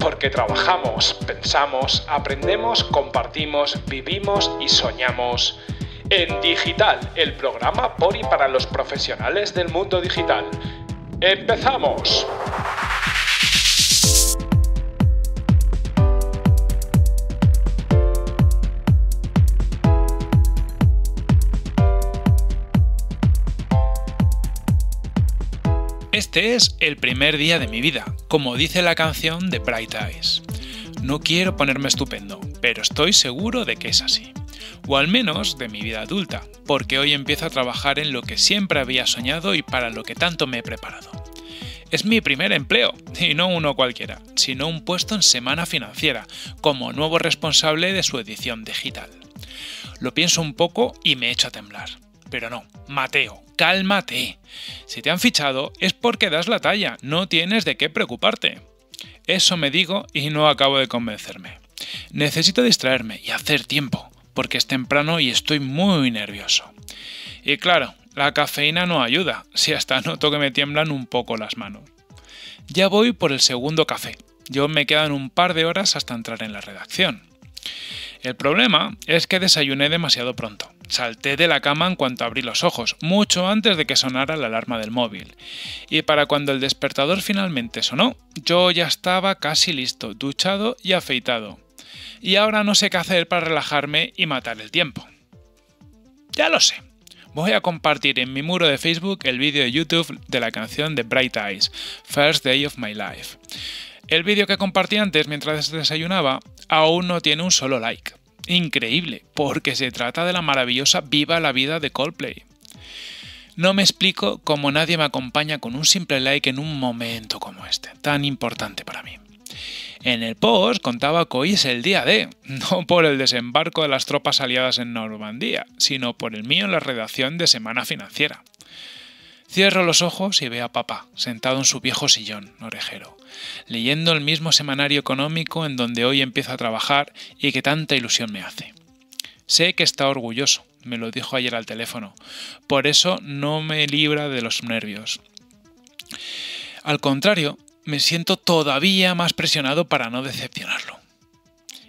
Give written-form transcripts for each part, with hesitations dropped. Porque trabajamos, pensamos, aprendemos, compartimos, vivimos y soñamos. En Digital, el programa por y para los profesionales del mundo digital. ¡Empezamos! Este es el primer día de mi vida, como dice la canción de Bright Eyes. No quiero ponerme estupendo, pero estoy seguro de que es así. O al menos de mi vida adulta, porque hoy empiezo a trabajar en lo que siempre había soñado y para lo que tanto me he preparado. Es mi primer empleo, y no uno cualquiera, sino un puesto en Semana Financiera, como nuevo responsable de su edición digital. Lo pienso un poco y me echo a temblar. Pero no, Mateo, cálmate. Si te han fichado es porque das la talla, no tienes de qué preocuparte. Eso me digo y no acabo de convencerme. Necesito distraerme y hacer tiempo, porque es temprano y estoy muy nervioso. Y claro, la cafeína no ayuda, si hasta noto que me tiemblan un poco las manos. Ya voy por el segundo café. Yo me quedan un par de horas hasta entrar en la redacción. El problema es que desayuné demasiado pronto. Salté de la cama en cuanto abrí los ojos, mucho antes de que sonara la alarma del móvil. Y para cuando el despertador finalmente sonó, yo ya estaba casi listo, duchado y afeitado. Y ahora no sé qué hacer para relajarme y matar el tiempo. Ya lo sé. Voy a compartir en mi muro de Facebook el vídeo de YouTube de la canción de Bright Eyes, First Day of My Life. El vídeo que compartí antes mientras desayunaba aún no tiene un solo like. Increíble, porque se trata de la maravillosa Viva la Vida de Coldplay. No me explico cómo nadie me acompaña con un simple like en un momento como este, tan importante para mí. En el post contaba que hoy es el día de, no por el desembarco de las tropas aliadas en Normandía, sino por el mío en la redacción de Semana Financiera. Cierro los ojos y veo a papá, sentado en su viejo sillón orejero, leyendo el mismo semanario económico en donde hoy empiezo a trabajar y que tanta ilusión me hace. Sé que está orgulloso, me lo dijo ayer al teléfono, por eso no me libra de los nervios. Al contrario, me siento todavía más presionado para no decepcionarlo.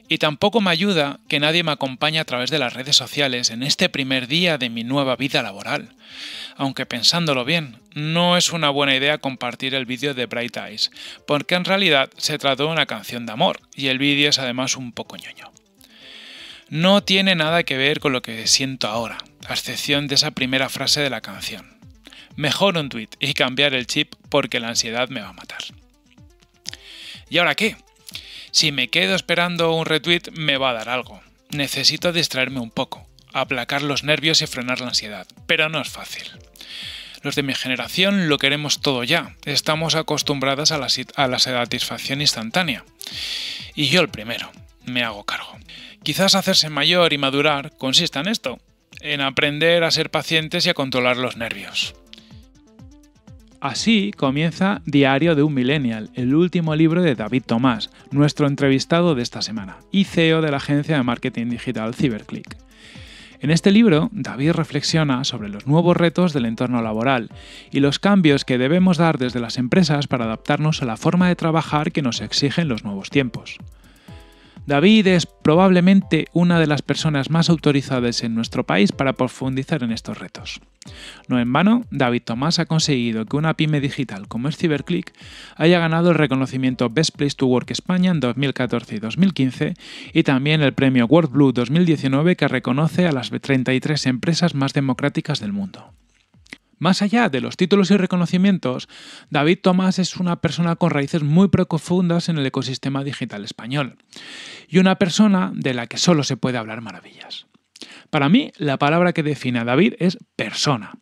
Y tampoco me ayuda que nadie me acompañe a través de las redes sociales en este primer día de mi nueva vida laboral. Aunque pensándolo bien, no es una buena idea compartir el vídeo de Bright Eyes, porque en realidad se trató de una canción de amor, y el vídeo es además un poco ñoño. No tiene nada que ver con lo que siento ahora, a excepción de esa primera frase de la canción. Mejor un tuit y cambiar el chip porque la ansiedad me va a matar. ¿Y ahora qué? Si me quedo esperando un retweet me va a dar algo. Necesito distraerme un poco, aplacar los nervios y frenar la ansiedad, pero no es fácil. Los de mi generación lo queremos todo ya, estamos acostumbradas a la satisfacción instantánea. Y yo el primero, me hago cargo. Quizás hacerse mayor y madurar consista en esto, en aprender a ser pacientes y a controlar los nervios. Así comienza Diario de un Millennial, el último libro de David Tomás, nuestro entrevistado de esta semana, y CEO de la agencia de marketing digital Cyberclick. En este libro, David reflexiona sobre los nuevos retos del entorno laboral y los cambios que debemos dar desde las empresas para adaptarnos a la forma de trabajar que nos exigen los nuevos tiempos. David es probablemente una de las personas más autorizadas en nuestro país para profundizar en estos retos. No en vano, David Tomás ha conseguido que una pyme digital como es Cyberclick haya ganado el reconocimiento Best Place to Work España en 2014 y 2015 y también el premio WorldBlu 2019 que reconoce a las 33 empresas más democráticas del mundo. Más allá de los títulos y reconocimientos, David Tomás es una persona con raíces muy profundas en el ecosistema digital español y una persona de la que solo se puede hablar maravillas. Para mí, la palabra que define a David es persona,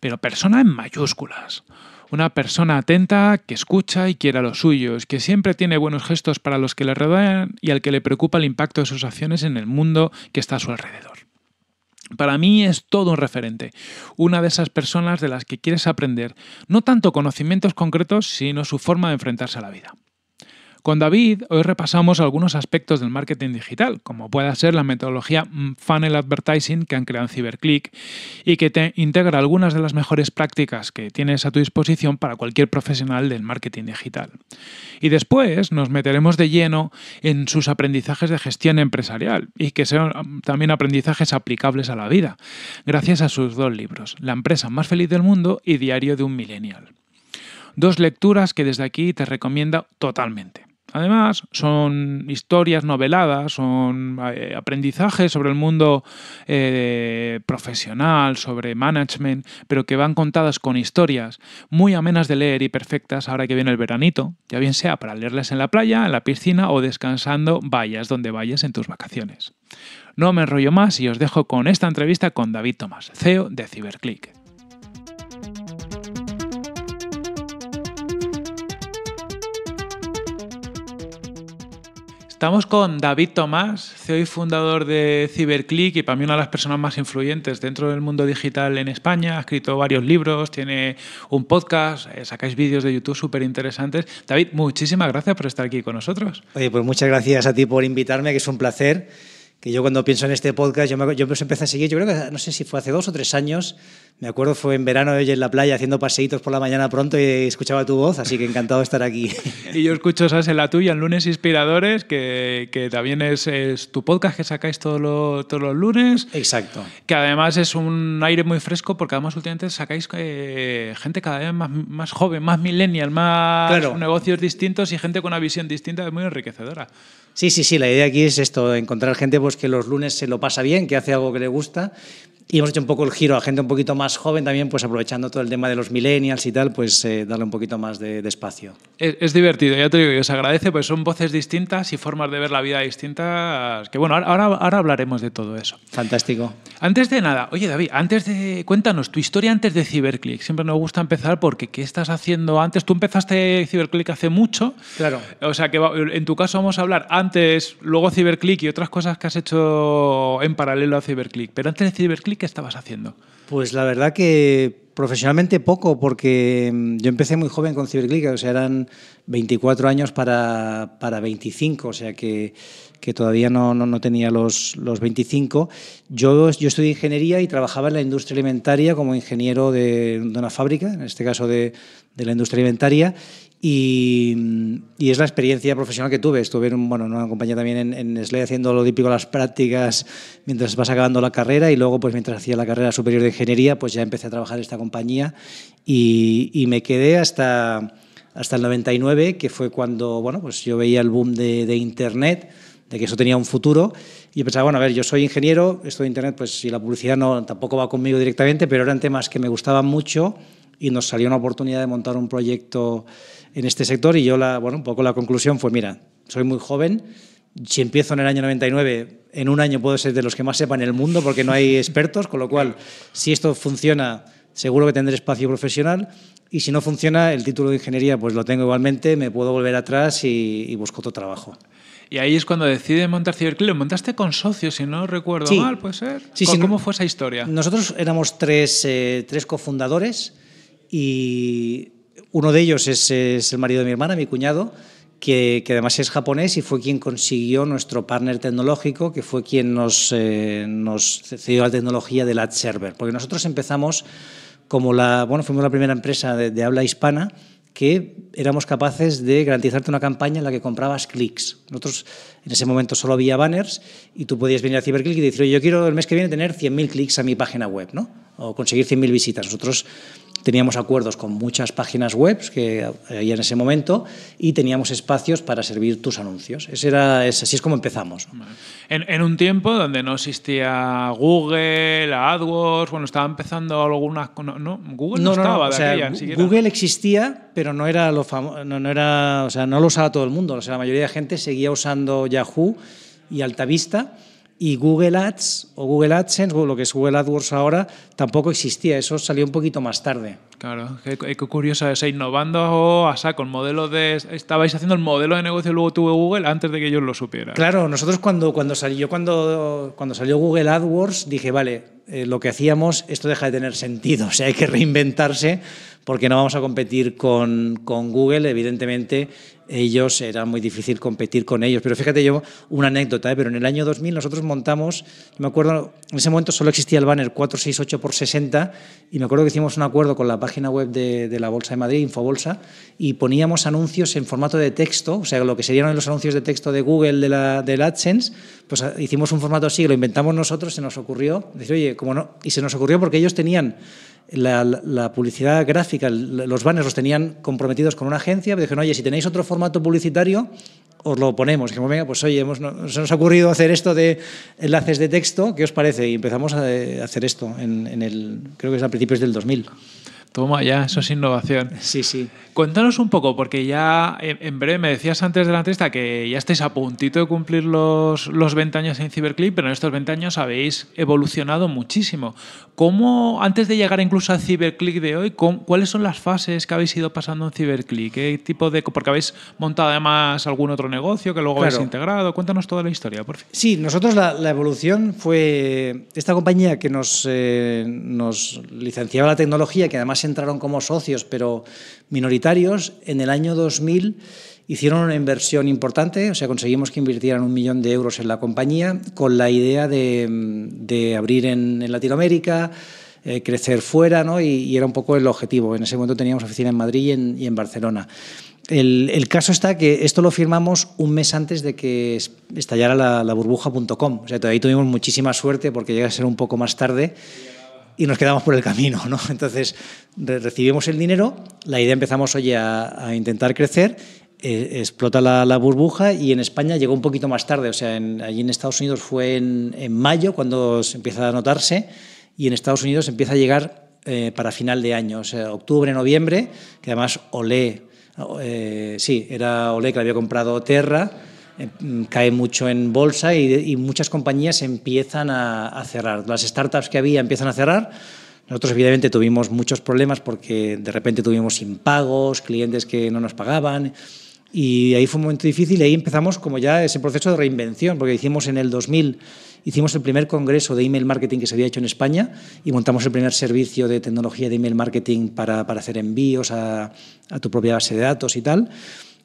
pero persona en mayúsculas. Una persona atenta, que escucha y quiere a los suyos, que siempre tiene buenos gestos para los que le rodean y al que le preocupa el impacto de sus acciones en el mundo que está a su alrededor. Para mí es todo un referente, una de esas personas de las que quieres aprender, no tanto conocimientos concretos, sino su forma de enfrentarse a la vida. Con David hoy repasamos algunos aspectos del marketing digital, como pueda ser la metodología Funnel Advertising que han creado en Cyberclick y que te integra algunas de las mejores prácticas que tienes a tu disposición para cualquier profesional del marketing digital. Y después nos meteremos de lleno en sus aprendizajes de gestión empresarial y que sean también aprendizajes aplicables a la vida, gracias a sus dos libros, La empresa más feliz del mundo y Diario de un Millennial. Dos lecturas que desde aquí te recomiendo totalmente. Además, son historias noveladas, son aprendizajes sobre el mundo profesional, sobre management, pero que van contadas con historias muy amenas de leer y perfectas ahora que viene el veranito, ya bien sea para leerlas en la playa, en la piscina o descansando, vayas donde vayas en tus vacaciones. No me enrollo más y os dejo con esta entrevista con David Tomás, CEO de Cyberclick. Estamos con David Tomás, CEO y fundador de Cyberclick y para mí una de las personas más influyentes dentro del mundo digital en España. Ha escrito varios libros, tiene un podcast, sacáis vídeos de YouTube súper interesantes. David, muchísimas gracias por estar aquí con nosotros. Oye, pues muchas gracias a ti por invitarme, que es un placer. Que yo cuando pienso en este podcast, yo empecé a seguir, yo creo que no sé si fue hace 2 o 3 años, me acuerdo fue en verano yo en la playa haciendo paseitos por la mañana pronto y escuchaba tu voz, así que encantado de estar aquí. Y yo escucho, ¿sabes?, en la tuya, en Lunes Inspiradores, que también es tu podcast que sacáis todos los lunes. Exacto. Que además es un aire muy fresco porque además últimamente sacáis gente cada vez más joven, más millennial, más claro, negocios distintos y gente con una visión distinta, es muy enriquecedora. Sí, la idea aquí es esto, encontrar gente pues, que los lunes se lo pasa bien, que hace algo que le gusta y hemos hecho un poco el giro a gente un poquito más joven también, pues aprovechando todo el tema de los millennials y tal, pues darle un poquito más de espacio. Es divertido, ya te digo, y os agradece, pues son voces distintas y formas de ver la vida distintas, que bueno, ahora hablaremos de todo eso. Fantástico. Antes de nada, oye David, cuéntanos tu historia antes de Cyberclick, siempre nos gusta empezar porque ¿qué estás haciendo antes? Tú empezaste Cyberclick hace mucho. Claro. O sea que en tu caso vamos a hablar antes, luego Cyberclick y otras cosas que has hecho en paralelo a Cyberclick. Pero antes de Cyberclick, ¿qué estabas haciendo? Pues la verdad que profesionalmente poco, porque yo empecé muy joven con Cyberclick, o sea, eran 24 años para 25, o sea que todavía no tenía los 25. Yo estudié ingeniería y trabajaba en la industria alimentaria como ingeniero de una fábrica, en este caso de la industria alimentaria. Y es la experiencia profesional que tuve. Estuve en una compañía también en SLE haciendo lo típico, las prácticas mientras vas acabando la carrera y luego pues mientras hacía la carrera superior de ingeniería pues ya empecé a trabajar en esta compañía y me quedé hasta el 99, que fue cuando pues yo veía el boom de Internet, de que eso tenía un futuro y pensaba, yo soy ingeniero, esto de Internet pues y la publicidad tampoco va conmigo directamente, pero eran temas que me gustaban mucho y nos salió una oportunidad de montar un proyecto en este sector y yo un poco la conclusión fue, mira, soy muy joven, si empiezo en el año 99, en un año puedo ser de los que más sepan en el mundo porque no hay expertos, con lo cual, si esto funciona, seguro que tendré espacio profesional y si no funciona, el título de ingeniería pues lo tengo igualmente, me puedo volver atrás y busco otro trabajo. Y ahí es cuando decides montar Cyberclick. Lo montaste con socios, si no recuerdo mal, ¿puede ser? Sí, ¿Cómo fue esa historia? Nosotros éramos tres cofundadores y uno de ellos es el marido de mi hermana, mi cuñado, que además es japonés y fue quien consiguió nuestro partner tecnológico, que fue quien nos cedió la tecnología del ad server. Porque nosotros empezamos como fuimos la primera empresa de habla hispana que éramos capaces de garantizarte una campaña en la que comprabas clics. Nosotros en ese momento solo había banners y tú podías venir a Cyberclick y decir, oye, yo quiero el mes que viene tener 100.000 clics a mi página web, ¿no? O conseguir 100.000 visitas. Nosotros teníamos acuerdos con muchas páginas web que había en ese momento y teníamos espacios para servir tus anuncios. Así es como empezamos. En un tiempo donde no existía Google, AdWords, estaba empezando algunas... ¿no? Google no estaba de aquella, ni siquiera. Google existía, pero no era lo famoso, no lo usaba todo el mundo. O sea, la mayoría de gente seguía usando Yahoo y Altavista. Y Google Ads o Google AdSense, o lo que es Google AdWords ahora, tampoco existía. Eso salió un poquito más tarde. Claro, qué curioso. O sea, innovando a saco el modelo Estabais haciendo el modelo de negocio luego tuvo Google antes de que ellos lo supieran. Claro, nosotros cuando salió Google AdWords dije, lo que hacíamos, esto deja de tener sentido. O sea, hay que reinventarse porque no vamos a competir con Google, evidentemente. Ellos, era muy difícil competir con ellos. Pero fíjate, yo, una anécdota, ¿eh? Pero en el año 2000 nosotros montamos, me acuerdo, en ese momento solo existía el banner 468x60 y me acuerdo que hicimos un acuerdo con la página web de la Bolsa de Madrid, Infobolsa, y poníamos anuncios en formato de texto, o sea, lo que serían los anuncios de texto de Google, del AdSense, pues hicimos un formato así, lo inventamos nosotros, se nos ocurrió, decir, oye, ¿cómo no? Y se nos ocurrió porque ellos tenían la publicidad gráfica, los banners los tenían comprometidos con una agencia, me dijeron, oye, si tenéis otro formato publicitario, os lo ponemos. Dijimos, venga, pues oye, se nos ha ocurrido hacer esto de enlaces de texto, ¿qué os parece? Y empezamos a hacer esto, creo que es a principios del 2000. Toma ya, eso es innovación. Sí, sí. Cuéntanos un poco, porque ya en breve me decías antes de la entrevista que ya estáis a puntito de cumplir los 20 años en Cyberclick, pero en estos 20 años habéis evolucionado muchísimo. ¿Cómo, antes de llegar incluso al Cyberclick de hoy, cuáles son las fases que habéis ido pasando en Cyberclick? ¿Qué tipo de...? Porque habéis montado además algún otro negocio que luego habéis integrado. Cuéntanos toda la historia, por fin. Sí, nosotros la evolución fue... Esta compañía que nos licenciaba la tecnología, que además entraron como socios, pero minoritarios, en el año 2000 hicieron una inversión importante, o sea, conseguimos que invirtieran 1 millón de euros en la compañía con la idea de abrir en Latinoamérica, crecer fuera, ¿no? Y era un poco el objetivo. En ese momento teníamos oficina en Madrid y en Barcelona. El caso está que esto lo firmamos un mes antes de que estallara la burbuja.com. O sea, todavía tuvimos muchísima suerte porque llega a ser un poco más tarde y nos quedamos por el camino, ¿no? Entonces, recibimos el dinero, la idea empezamos, oye, a intentar crecer, explota la burbuja y en España llegó un poquito más tarde, o sea, allí en Estados Unidos fue en mayo cuando se empieza a notarse y en Estados Unidos empieza a llegar para final de año, o sea, octubre, noviembre, que además Olé, era Olé que la había comprado Terra, cae mucho en bolsa y muchas compañías empiezan a cerrar. Las startups que había empiezan a cerrar. Nosotros, evidentemente, tuvimos muchos problemas porque de repente tuvimos impagos, clientes que no nos pagaban. Y ahí fue un momento difícil y ahí empezamos como ya ese proceso de reinvención, porque hicimos en el 2000, hicimos el primer congreso de email marketing que se había hecho en España y montamos el primer servicio de tecnología de email marketing para hacer envíos a tu propia base de datos y tal.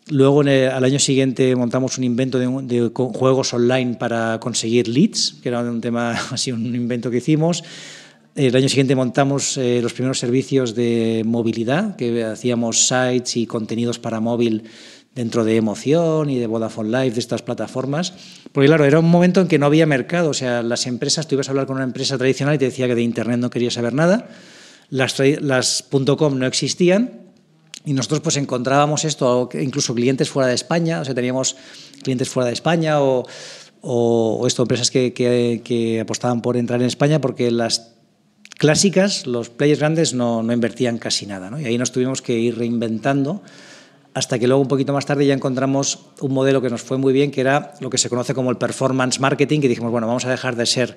Luego, al año siguiente, montamos un invento de juegos online para conseguir leads, que era un tema así, un invento que hicimos. El año siguiente montamos los primeros servicios de movilidad, que hacíamos sites y contenidos para móvil dentro de Emoción y de Vodafone Live, de estas plataformas. Porque, claro, era un momento en que no había mercado. O sea, las empresas, tú ibas a hablar con una empresa tradicional y te decía que de Internet no quería saber nada. Las .com no existían. Y nosotros pues encontrábamos esto, incluso clientes fuera de España, o sea, teníamos clientes fuera de España o esto, empresas que apostaban por entrar en España porque las clásicas, los players grandes no invertían casi nada, ¿no? Y ahí nos tuvimos que ir reinventando hasta que luego un poquito más tarde ya encontramos un modelo que nos fue muy bien, que era lo que se conoce como el performance marketing, que dijimos, bueno, vamos a dejar de ser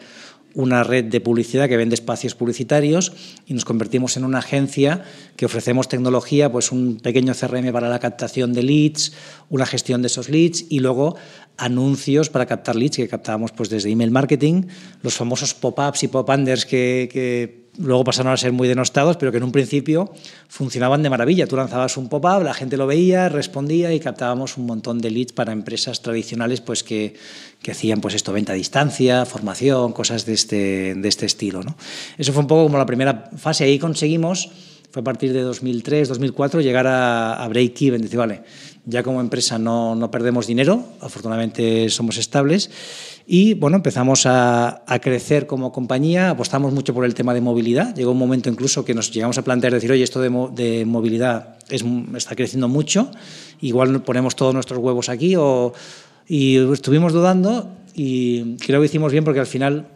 una red de publicidad que vende espacios publicitarios y nos convertimos en una agencia que ofrecemos tecnología, pues un pequeño CRM para la captación de leads, una gestión de esos leads y luego anuncios para captar leads que captábamos pues desde email marketing, los famosos pop-ups y pop-unders que luego pasaron a ser muy denostados, pero que en un principio funcionaban de maravilla. Tú lanzabas un pop-up, la gente lo veía, respondía y captábamos un montón de leads para empresas tradicionales pues, que hacían pues, esto, venta a distancia, formación, cosas de este estilo, ¿no? Eso fue un poco como la primera fase. Ahí conseguimos, fue a partir de 2003, 2004, llegar a break-even. Decir, vale, ya como empresa no perdemos dinero, afortunadamente somos estables. Y bueno, empezamos a crecer como compañía, apostamos mucho por el tema de movilidad. Llegó un momento incluso que nos llegamos a plantear, decir, oye, esto de movilidad está creciendo mucho, igual ponemos todos nuestros huevos aquí. Y estuvimos dudando y creo que hicimos bien porque al final,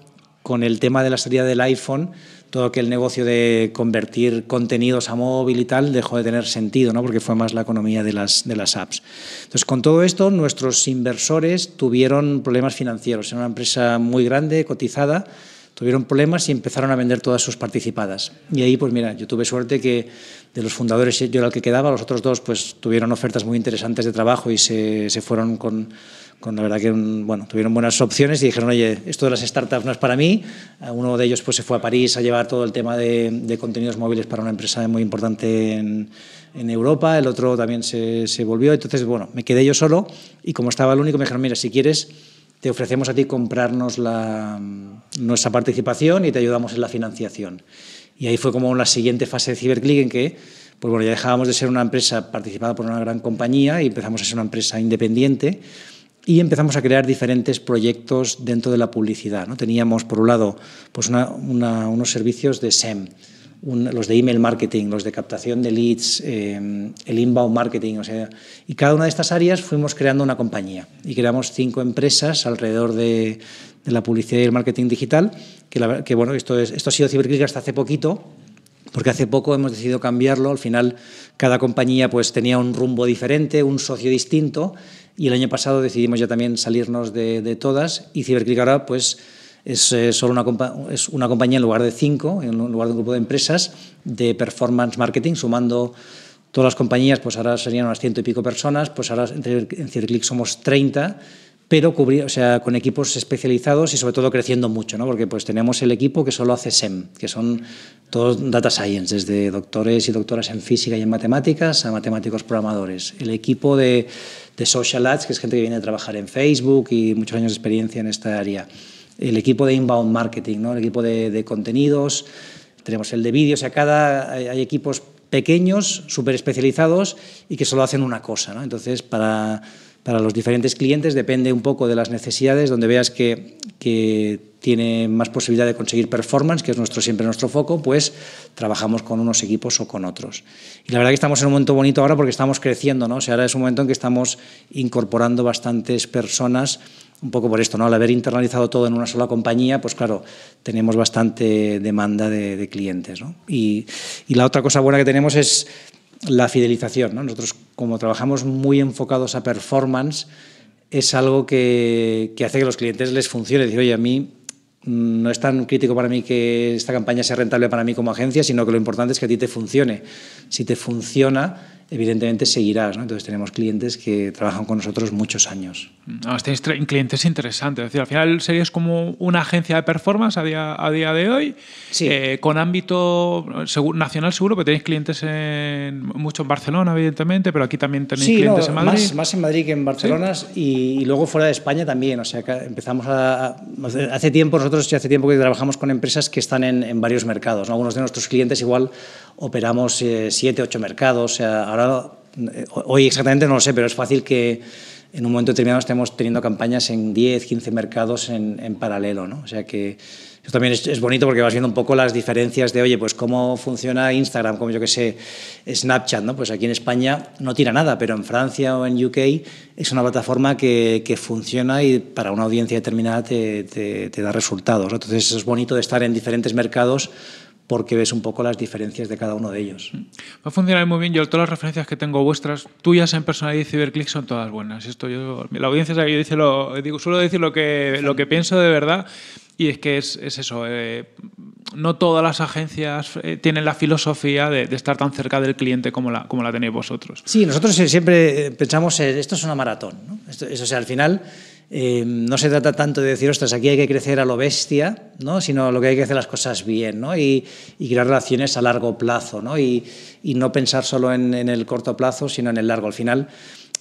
con el tema de la salida del iPhone, todo aquel negocio de convertir contenidos a móvil y tal dejó de tener sentido, ¿no? Porque fue más la economía de las apps. Entonces, con todo esto, nuestros inversores tuvieron problemas financieros. Era una empresa muy grande, cotizada, tuvieron problemas y empezaron a vender todas sus participadas. Y ahí, pues mira, yo tuve suerte que de los fundadores yo era el que quedaba, los otros dos pues tuvieron ofertas muy interesantes de trabajo y se fueron con con la verdad que bueno, tuvieron buenas opciones y dijeron, oye, esto de las startups no es para mí. Uno de ellos pues, se fue a París a llevar todo el tema de contenidos móviles para una empresa muy importante en Europa, el otro también se volvió. Entonces, bueno, me quedé yo solo y como estaba el único me dijeron, mira, si quieres te ofrecemos a ti comprarnos nuestra participación y te ayudamos en la financiación. Y ahí fue como la siguiente fase de Cyberclick en que pues, bueno, ya dejábamos de ser una empresa participada por una gran compañía y empezamos a ser una empresa independiente. Y empezamos a crear diferentes proyectos dentro de la publicidad, ¿no? Teníamos, por un lado, pues unos servicios de SEM, los de email marketing, los de captación de leads, el inbound marketing. O sea, y cada una de estas áreas fuimos creando una compañía. Y creamos 5 empresas alrededor de la publicidad y el marketing digital. Que bueno, esto ha sido Cyberclick hasta hace poquito, porque hace poco hemos decidido cambiarlo. Al final, cada compañía pues, tenía un rumbo diferente, un socio distinto. Y el año pasado decidimos ya también salirnos de todas y Cyberclick ahora pues, es una compañía en lugar de 5, en lugar de un grupo de empresas de performance marketing, sumando todas las compañías, pues ahora serían unas 100 y pico personas, pues ahora en Cyberclick somos 30, pero con equipos especializados y sobre todo creciendo mucho, ¿no? Porque pues, tenemos el equipo que solo hace SEM, que son todos data science, desde doctores y doctoras en física y en matemáticas a matemáticos programadores. El equipo de social ads, que es gente que viene a trabajar en Facebook y muchos años de experiencia en esta área. El equipo de inbound marketing, ¿no? El equipo de contenidos, tenemos el de vídeos, hay equipos pequeños, súper especializados y que solo hacen una cosa, ¿no? Entonces, para los diferentes clientes depende un poco de las necesidades, donde veas que tiene más posibilidad de conseguir performance, que es siempre nuestro foco, pues trabajamos con unos equipos o con otros. Y la verdad que estamos en un momento bonito ahora porque estamos creciendo, ¿no? O sea, ahora es un momento en que estamos incorporando bastantes personas, un poco por esto, ¿no? Al haber internalizado todo en una sola compañía, pues claro, tenemos bastante demanda de clientes, ¿no? Y la otra cosa buena que tenemos es la fidelización, ¿no? Nosotros, como trabajamos muy enfocados a performance, es algo que hace que los clientes les funcione. Decir, oye, a mí no es tan crítico para mí que esta campaña sea rentable para mí como agencia, sino que lo importante es que a ti te funcione. Si te funciona, evidentemente seguirás, ¿no? Entonces tenemos clientes que trabajan con nosotros muchos años. Tenéis clientes interesantes. Es decir, al final serías como una agencia de performance a día de hoy, sí. Con ámbito nacional seguro, que tenéis clientes mucho en Barcelona, evidentemente, pero aquí también tenéis clientes en Madrid. Más en Madrid que en Barcelona, sí. Y luego fuera de España también. O sea, empezamos hace tiempo, nosotros ya hace tiempo que trabajamos con empresas que están en varios mercados, ¿no? Algunos de nuestros clientes igual operamos 7, 8 mercados. O sea, ahora, hoy exactamente no lo sé, pero es fácil que en un momento determinado estemos teniendo campañas en 10, 15 mercados en paralelo, ¿no? O sea que eso también es bonito porque vas viendo un poco las diferencias de, oye, pues cómo funciona Instagram, como yo que sé, Snapchat, ¿no? Pues aquí en España no tira nada, pero en Francia o en UK es una plataforma que funciona y para una audiencia determinada te da resultados, ¿no? Entonces eso es bonito de estar en diferentes mercados porque ves un poco las diferencias de cada uno de ellos. Va a funcionar muy bien. Yo todas las referencias que tengo vuestras, tuyas en personalidad y Cyberclick, son todas buenas. Esto la audiencia sabe que yo suelo decir lo que pienso de verdad, y es que es eso. No todas las agencias tienen la filosofía de estar tan cerca del cliente como la tenéis vosotros. Sí, nosotros siempre pensamos, esto es una maratón, ¿no? Al final no se trata tanto de decir, ostras, aquí hay que crecer a lo bestia, ¿no? Sino lo que hay que hacer las cosas bien, ¿no? Y crear relaciones a largo plazo, ¿no? Y no pensar solo en el corto plazo, sino en el largo. Al final,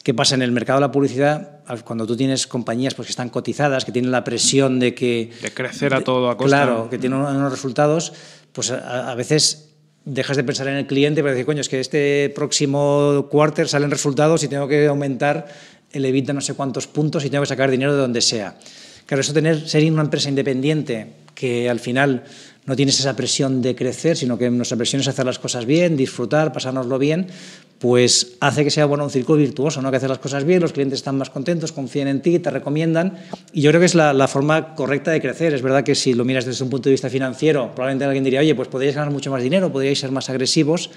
¿qué pasa? En el mercado de la publicidad, cuando tú tienes compañías pues, que están cotizadas, que tienen la presión de que... De crecer a toda costa. Claro, que tienen unos resultados, pues a veces dejas de pensar en el cliente para decir, coño, es que este próximo quarter salen resultados y tengo que aumentar el EBITDA no sé cuántos puntos y tengo que sacar dinero de donde sea. Claro, eso ser una empresa independiente que al final no tienes esa presión de crecer, sino que nuestra presión es hacer las cosas bien, disfrutar, pasárnoslo bien, pues hace que sea bueno, un círculo virtuoso, ¿no? Que hacer las cosas bien, los clientes están más contentos, confían en ti, te recomiendan, y yo creo que es la forma correcta de crecer. Es verdad que si lo miras desde un punto de vista financiero, probablemente alguien diría, oye, pues podríais ganar mucho más dinero, podríais ser más agresivos,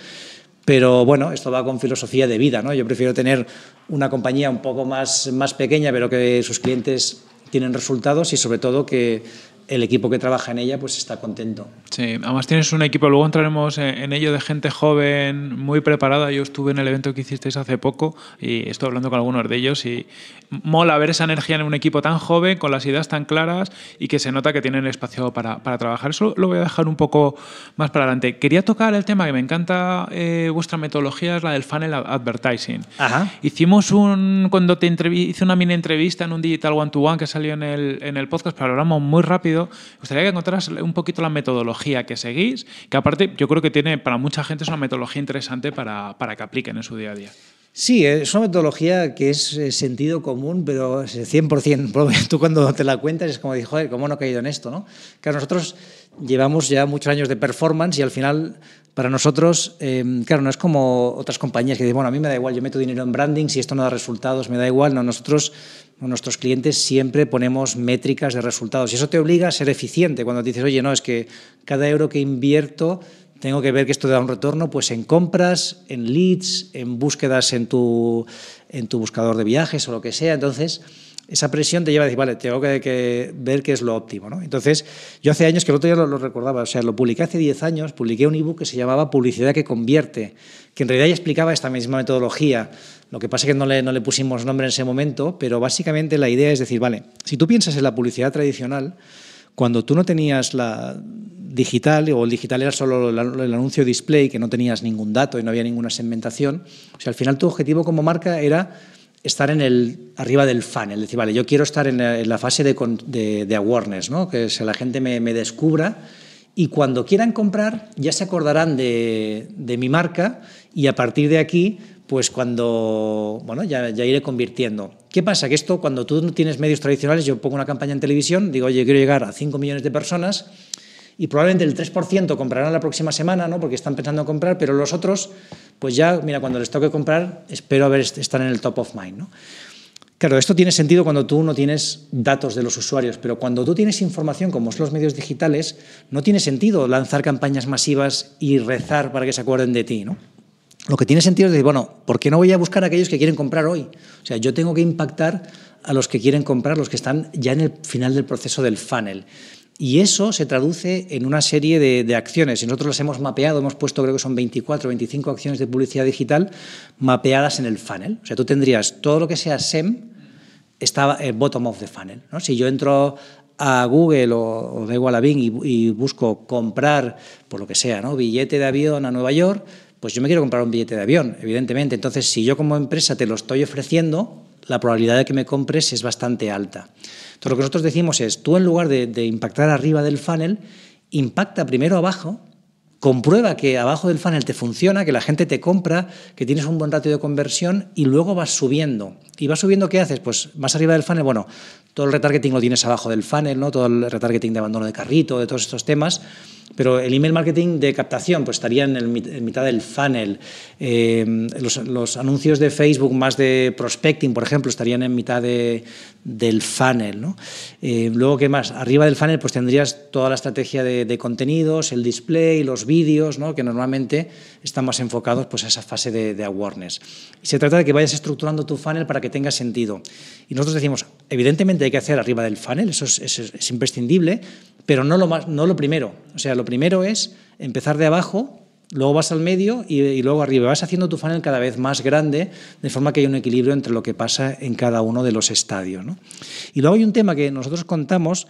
pero bueno, esto va con filosofía de vida, ¿no? Yo prefiero tener una compañía un poco más pequeña, pero que sus clientes tienen resultados y sobre todo que el equipo que trabaja en ella pues está contento. Sí, además tienes un equipo, luego entraremos en ello, de gente joven, muy preparada. Yo estuve en el evento que hicisteis hace poco y estoy hablando con algunos de ellos y mola ver esa energía en un equipo tan joven, con las ideas tan claras y que se nota que tienen espacio para trabajar. Eso lo voy a dejar un poco más para adelante. Quería tocar el tema que me encanta, vuestra metodología es la del Funnel Advertising. Ajá. Hicimos cuando te hice una mini entrevista en un Digital One to One que salió en el podcast, pero hablamos muy rápido. Me gustaría que encontraras un poquito la metodología que seguís, que aparte yo creo que tiene, para mucha gente es una metodología interesante para que apliquen en su día a día. Sí, es una metodología que es sentido común, pero 100%. Tú cuando te la cuentas es como, joder, ¿cómo no he caído en esto? ¿No? Claro, nosotros llevamos ya muchos años de performance y al final, para nosotros, claro, no es como otras compañías que dicen, bueno, a mí me da igual, yo meto dinero en branding, si esto no da resultados, me da igual. No, nosotros, nuestros clientes, siempre ponemos métricas de resultados y eso te obliga a ser eficiente. Cuando te dices, oye, no, es que cada euro que invierto tengo que ver que esto te da un retorno pues en compras, en leads, en búsquedas en tu buscador de viajes o lo que sea. Entonces, esa presión te lleva a decir, vale, tengo que ver qué es lo óptimo, ¿no? Entonces, yo hace años, que el otro día lo recordaba, o sea, lo publiqué hace 10 años, publiqué un ebook que se llamaba Publicidad que convierte, que en realidad ya explicaba esta misma metodología. Lo que pasa es que no le pusimos nombre en ese momento, pero básicamente la idea es decir, vale, si tú piensas en la publicidad tradicional, cuando tú no tenías la digital, o el digital era solo el anuncio display, que no tenías ningún dato y no había ninguna segmentación, o sea, al final tu objetivo como marca era estar arriba del funnel, decir, vale, yo quiero estar en la fase de awareness, ¿no? Que la gente me descubra y cuando quieran comprar ya se acordarán de mi marca y a partir de aquí, pues cuando, bueno, ya iré convirtiendo. ¿Qué pasa? Que esto, cuando tú no tienes medios tradicionales, yo pongo una campaña en televisión, digo, oye, quiero llegar a 5 millones de personas y probablemente el 3% comprarán la próxima semana, ¿no? Porque están pensando en comprar, pero los otros, pues ya, mira, cuando les toque comprar, espero estar en el top of mind, ¿no? Claro, esto tiene sentido cuando tú no tienes datos de los usuarios, pero cuando tú tienes información, como son los medios digitales, no tiene sentido lanzar campañas masivas y rezar para que se acuerden de ti, ¿no? Lo que tiene sentido es decir, bueno, ¿por qué no voy a buscar a aquellos que quieren comprar hoy? O sea, yo tengo que impactar a los que quieren comprar, los que están ya en el final del proceso del funnel. Y eso se traduce en una serie de acciones. Y nosotros las hemos mapeado, hemos puesto, creo que son 24 o 25 acciones de publicidad digital mapeadas en el funnel. O sea, tú tendrías todo lo que sea SEM, está el bottom of the funnel, ¿no? Si yo entro a Google o da igual a Bing y busco comprar, por lo que sea, ¿no? Billete de avión a Nueva York, pues yo me quiero comprar un billete de avión, evidentemente. Entonces, si yo como empresa te lo estoy ofreciendo, la probabilidad de que me compres es bastante alta. Entonces, lo que nosotros decimos es, tú en lugar de impactar arriba del funnel, impacta primero abajo, comprueba que abajo del funnel te funciona, que la gente te compra, que tienes un buen ratio de conversión y luego vas subiendo. ¿Y vas subiendo qué haces? Pues más arriba del funnel, bueno, todo el retargeting lo tienes abajo del funnel, ¿no? Todo el retargeting de abandono de carrito, de todos estos temas. Pero el email marketing de captación pues estaría en mitad del funnel. Los anuncios de Facebook más de prospecting, por ejemplo, estarían en mitad del funnel, ¿no? Luego, ¿qué más? Arriba del funnel pues tendrías toda la estrategia de contenidos, el display, los vídeos, ¿no? Que normalmente están más enfocados pues, a esa fase de awareness. Y se trata de que vayas estructurando tu funnel para que tenga sentido. Y nosotros decimos, evidentemente hay que hacer arriba del funnel, eso es imprescindible, pero no lo primero. O sea, lo primero es empezar de abajo, luego vas al medio y luego arriba. Vas haciendo tu funnel cada vez más grande, de forma que hay un equilibrio entre lo que pasa en cada uno de los estadios, ¿no? Y luego hay un tema que nosotros contamos,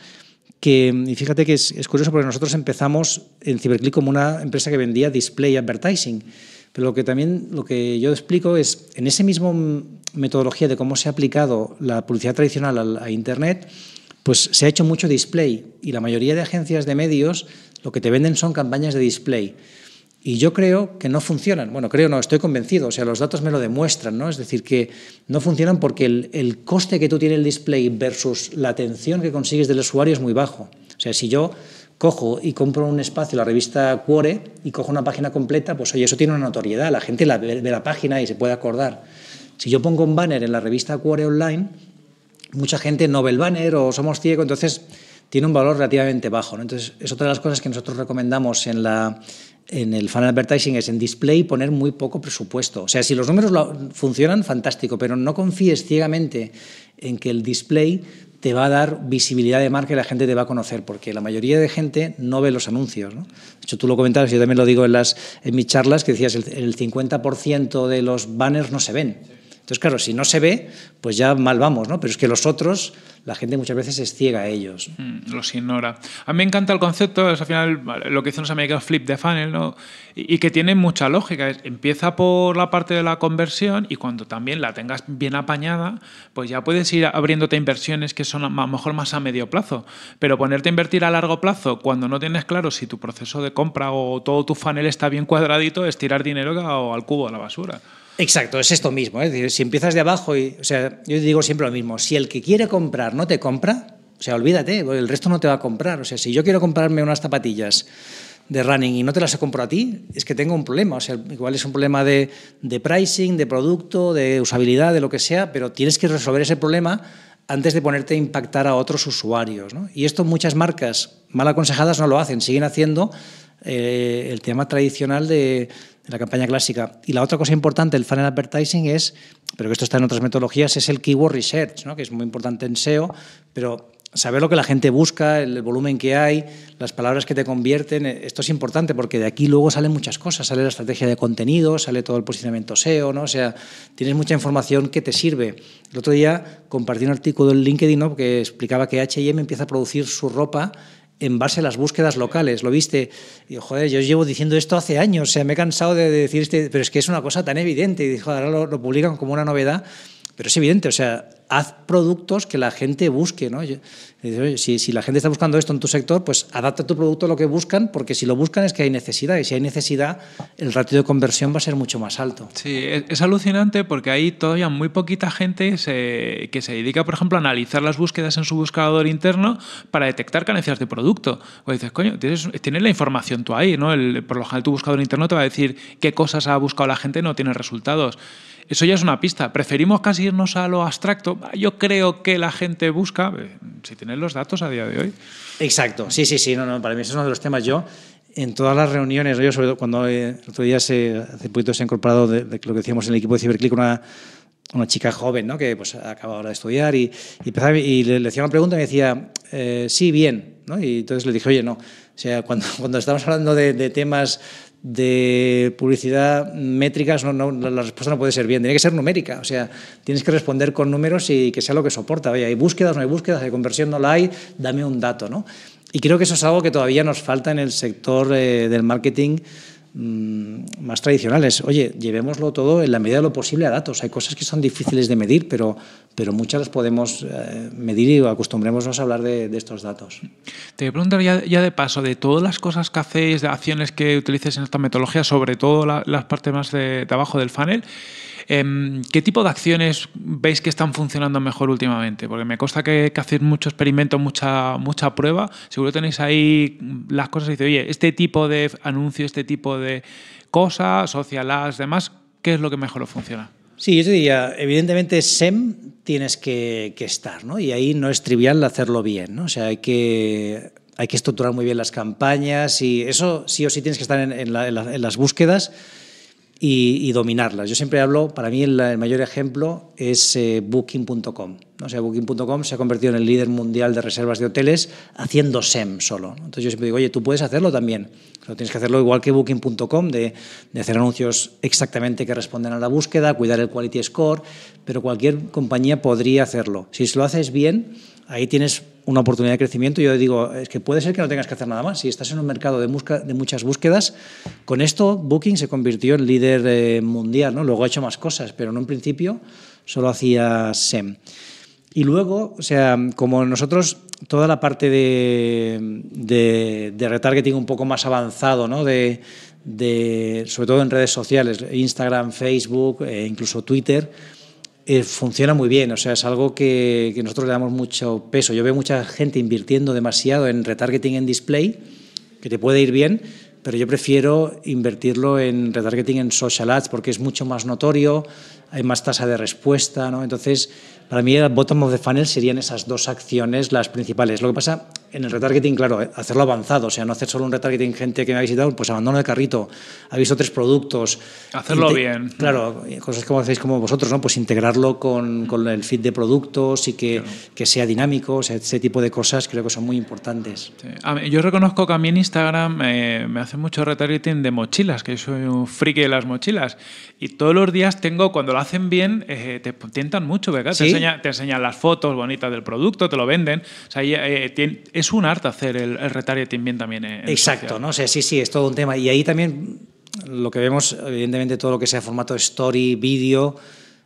y fíjate que es curioso porque nosotros empezamos en Cyberclick como una empresa que vendía display advertising. Pero lo que yo explico es, en esa misma metodología de cómo se ha aplicado la publicidad tradicional a Internet, pues se ha hecho mucho display y la mayoría de agencias de medios lo que te venden son campañas de display. Y yo creo que no funcionan. Bueno, creo no, estoy convencido. O sea, los datos me lo demuestran, ¿no? Es decir, que no funcionan porque el coste que tú tienes el display versus la atención que consigues del usuario es muy bajo. O sea, si yo cojo y compro un espacio, la revista Quore, y cojo una página completa, pues oye, eso tiene una notoriedad. La gente ve la página y se puede acordar. Si yo pongo un banner en la revista Quore online, mucha gente no ve el banner o somos ciegos, entonces tiene un valor relativamente bajo, ¿no? Entonces, es otra de las cosas que nosotros recomendamos en el funnel advertising, es en display poner muy poco presupuesto. O sea, si los números funcionan, fantástico, pero no confíes ciegamente en que el display te va a dar visibilidad de marca y la gente te va a conocer, porque la mayoría de gente no ve los anuncios, ¿no? De hecho, tú lo comentabas, yo también lo digo en mis charlas, que decías el 50% de los banners no se ven. Entonces, claro, si no se ve, pues ya mal vamos, ¿no? Pero es que los otros, la gente muchas veces es ciega a ellos. Los ignora. A mí me encanta el concepto, es al final lo que dicen los americanos, flip the funnel, ¿no? Y que tiene mucha lógica. Empieza por la parte de la conversión y cuando también la tengas bien apañada, pues ya puedes ir abriéndote inversiones que son a lo mejor más a medio plazo. Pero ponerte a invertir a largo plazo cuando no tienes claro si tu proceso de compra o todo tu funnel está bien cuadradito es tirar dinero al cubo, a la basura. Exacto, es esto mismo, ¿eh? Es decir, si empiezas de abajo, o sea, yo digo siempre lo mismo, si el que quiere comprar no te compra, o sea, olvídate, el resto no te va a comprar. O sea, si yo quiero comprarme unas zapatillas de running y no te las compro a ti, es que tengo un problema. O sea, igual es un problema de pricing, de producto, de usabilidad, de lo que sea, pero tienes que resolver ese problema antes de ponerte a impactar a otros usuarios, ¿no? Y esto muchas marcas mal aconsejadas no lo hacen, siguen haciendo el tema tradicional de la campaña clásica. Y la otra cosa importante del funnel advertising es, pero que esto está en otras metodologías, es el keyword research, ¿no? Que es muy importante en SEO, pero saber lo que la gente busca, el volumen que hay, las palabras que te convierten, esto es importante porque de aquí luego salen muchas cosas, sale la estrategia de contenido, sale todo el posicionamiento SEO, ¿no? O sea, tienes mucha información que te sirve. El otro día compartí un artículo en LinkedIn, ¿no? Que explicaba que H&M empieza a producir su ropa en base a las búsquedas locales, lo viste. Y joder, yo llevo diciendo esto hace años, o sea, me he cansado de decir esto, pero es que es una cosa tan evidente, y joder, ahora lo publican como una novedad, pero es evidente, o sea, haz productos que la gente busque, ¿no? Si la gente está buscando esto en tu sector, pues adapta tu producto a lo que buscan, porque si lo buscan es que hay necesidad, y si hay necesidad, el ratio de conversión va a ser mucho más alto. Sí, es alucinante porque hay todavía muy poquita gente que se dedica, por ejemplo, a analizar las búsquedas en su buscador interno para detectar carencias de producto. O dices, coño, tienes la información tú ahí, ¿no? Por lo general, tu buscador interno te va a decir qué cosas ha buscado la gente y no tiene resultados. Eso ya es una pista. Preferimos casi irnos a lo abstracto. Yo creo que la gente busca, si tienes los datos a día de hoy. Exacto. Sí. No, para mí eso es uno de los temas. Yo, en todas las reuniones, yo sobre todo cuando el otro día hace poquito se ha incorporado de lo que decíamos en el equipo de Cyberclick una chica joven, ¿no? Que pues acababa ahora de estudiar y le hacía una pregunta y me decía, sí, bien, ¿no? Y entonces le dije, oye, no. O sea, cuando estamos hablando de temas de publicidad, métricas, no, la respuesta no puede ser bien, tiene que ser numérica, o sea, tienes que responder con números y que sea lo que soporta. Oye, hay búsquedas, no hay búsquedas, hay conversión, no la hay, dame un dato, ¿no? Y creo que eso es algo que todavía nos falta en el sector del marketing más tradicionales. Oye, llevémoslo todo en la medida de lo posible a datos. Hay cosas que son difíciles de medir, pero muchas las podemos medir y acostumbrémonos a hablar de estos datos. Te voy a preguntar ya de paso, de todas las cosas que hacéis, de acciones que utilices en esta metodología, sobre todo las partes más de abajo del funnel, ¿qué tipo de acciones veis que están funcionando mejor últimamente? Porque me consta que hacéis mucho experimento, mucha prueba. Seguro tenéis ahí las cosas y dices, oye, este tipo de anuncio, este tipo de cosas, social ads, demás, ¿qué es lo que mejor funciona? Sí, yo te diría, evidentemente SEM tienes que estar, ¿no? Y ahí no es trivial hacerlo bien, ¿no? O sea, hay que estructurar muy bien las campañas y eso sí o sí tienes que estar en las búsquedas y dominarlas. Yo siempre hablo, para mí el mayor ejemplo es Booking.com, ¿no? O sea, Booking.com se ha convertido en el líder mundial de reservas de hoteles haciendo SEM solo, ¿no? Entonces yo siempre digo, oye, tú puedes hacerlo también, pero tienes que hacerlo igual que Booking.com, de hacer anuncios exactamente que responden a la búsqueda, cuidar el quality score, pero cualquier compañía podría hacerlo. Si lo haces bien, ahí tienes una oportunidad de crecimiento. Yo digo, es que puede ser que no tengas que hacer nada más. Si estás en un mercado de muchas búsquedas, con esto Booking se convirtió en líder mundial, ¿no? Luego ha hecho más cosas, pero en un principio solo hacía SEM. Y luego, o sea, como nosotros, toda la parte de retargeting un poco más avanzado, ¿no? Sobre todo en redes sociales, Instagram, Facebook, incluso Twitter, funciona muy bien. O sea, es algo que nosotros le damos mucho peso. Yo veo mucha gente invirtiendo demasiado en retargeting en display, que te puede ir bien, pero yo prefiero invertirlo en retargeting en social ads porque es mucho más notorio, hay más tasa de respuesta, ¿no? Entonces, para mí el bottom of the funnel serían esas dos acciones las principales. Lo que pasa en el retargeting, claro, hacerlo avanzado, o sea, no hacer solo un retargeting gente que me ha visitado, pues abandono el carrito, ha visto 3 productos. Hacerlo bien. Claro, cosas como hacéis como vosotros, ¿no? Pues integrarlo con el feed de productos y que, claro, que sea dinámico, o sea, ese tipo de cosas creo que son muy importantes. Sí. Yo reconozco que a mí en Instagram me hace mucho retargeting de mochilas, que yo soy un friki de las mochilas, y todos los días tengo, cuando lo hacen bien, te tientan mucho, ¿verdad? ¿Sí? Te enseñan las fotos bonitas del producto, te lo venden. O sea, es un arte hacer el retargeting bien también. Exacto, ¿no? O sea, sí, es todo un tema. Y ahí también lo que vemos, evidentemente, todo lo que sea formato story, vídeo,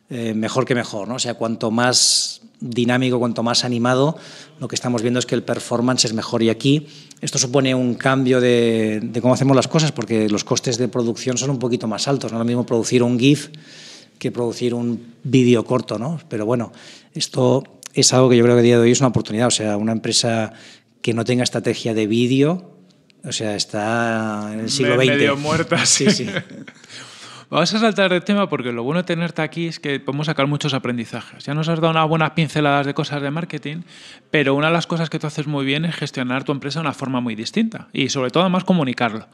mejor que mejor, ¿no? O sea, cuanto más dinámico, cuanto más animado, lo que estamos viendo es que el performance es mejor. Y aquí esto supone un cambio de cómo hacemos las cosas, porque los costes de producción son un poquito más altos. No es lo mismo producir un GIF que producir un vídeo corto, ¿no? Pero bueno, esto es algo que yo creo que a día de hoy es una oportunidad. O sea, una empresa que no tenga estrategia de vídeo, o sea, está en el siglo XX. Medio muerta, sí. Vamos a saltar de tema porque lo bueno de tenerte aquí es que podemos sacar muchos aprendizajes. Ya nos has dado unas buenas pinceladas de cosas de marketing, pero una de las cosas que tú haces muy bien es gestionar tu empresa de una forma muy distinta y, sobre todo, además, comunicarlo.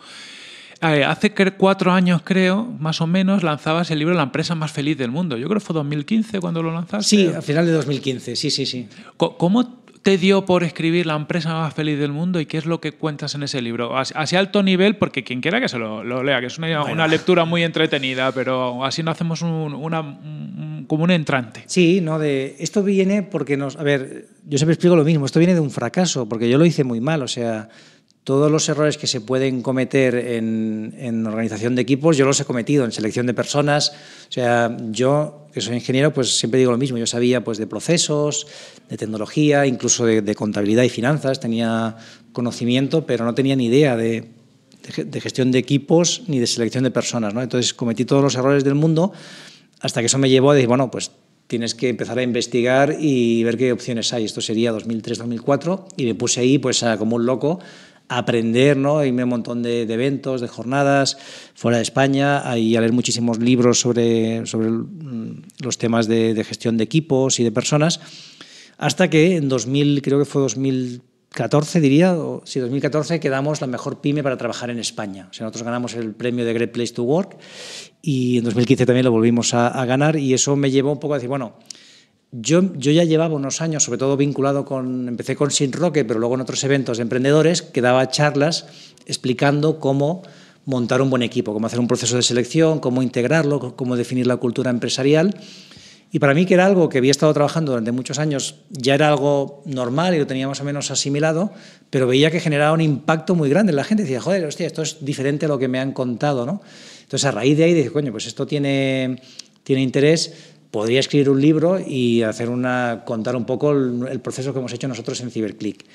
Hace 4 años, creo, más o menos, lanzabas el libro La empresa más feliz del mundo. Yo creo que fue 2015 cuando lo lanzaste. Sí, a final de 2015, sí. ¿Cómo te dio por escribir La empresa más feliz del mundo y qué es lo que cuentas en ese libro? Así alto nivel, porque quien quiera que se lo lea, que es una lectura muy entretenida, pero así no hacemos como un entrante. Sí, no, esto viene porque nos... A ver, yo siempre explico lo mismo. Esto viene de un fracaso, porque yo lo hice muy mal, o sea... Todos los errores que se pueden cometer en organización de equipos, yo los he cometido en selección de personas. O sea, yo, que soy ingeniero, pues siempre digo lo mismo. Yo sabía pues de procesos, de tecnología, incluso de contabilidad y finanzas. Tenía conocimiento, pero no tenía ni idea de gestión de equipos ni de selección de personas, ¿no? Entonces, cometí todos los errores del mundo hasta que eso me llevó a decir, bueno, pues tienes que empezar a investigar y ver qué opciones hay. Esto sería 2003, 2004 y me puse ahí pues como un loco a aprender, ¿no? Irme a un montón de eventos, de jornadas fuera de España, ahí a leer muchísimos libros sobre los temas de gestión de equipos y de personas, hasta que en 2000, creo que fue 2014, diría, o sí, 2014, quedamos la mejor pyme para trabajar en España. O sea, nosotros ganamos el premio de Great Place to Work y en 2015 también lo volvimos a ganar y eso me llevó un poco a decir, bueno, Yo ya llevaba unos años, sobre todo vinculado con... Empecé con Sin Rocket, pero luego en otros eventos de emprendedores, que daba charlas explicando cómo montar un buen equipo, cómo hacer un proceso de selección, cómo integrarlo, cómo definir la cultura empresarial. Y para mí, que era algo que había estado trabajando durante muchos años, ya era algo normal y lo tenía más o menos asimilado, pero veía que generaba un impacto muy grande en la gente. Decía, joder, hostia, esto es diferente a lo que me han contado, ¿no? Entonces, a raíz de ahí, dije, coño, pues esto tiene interés... Podría escribir un libro y contar un poco el proceso que hemos hecho nosotros en Cyberclick.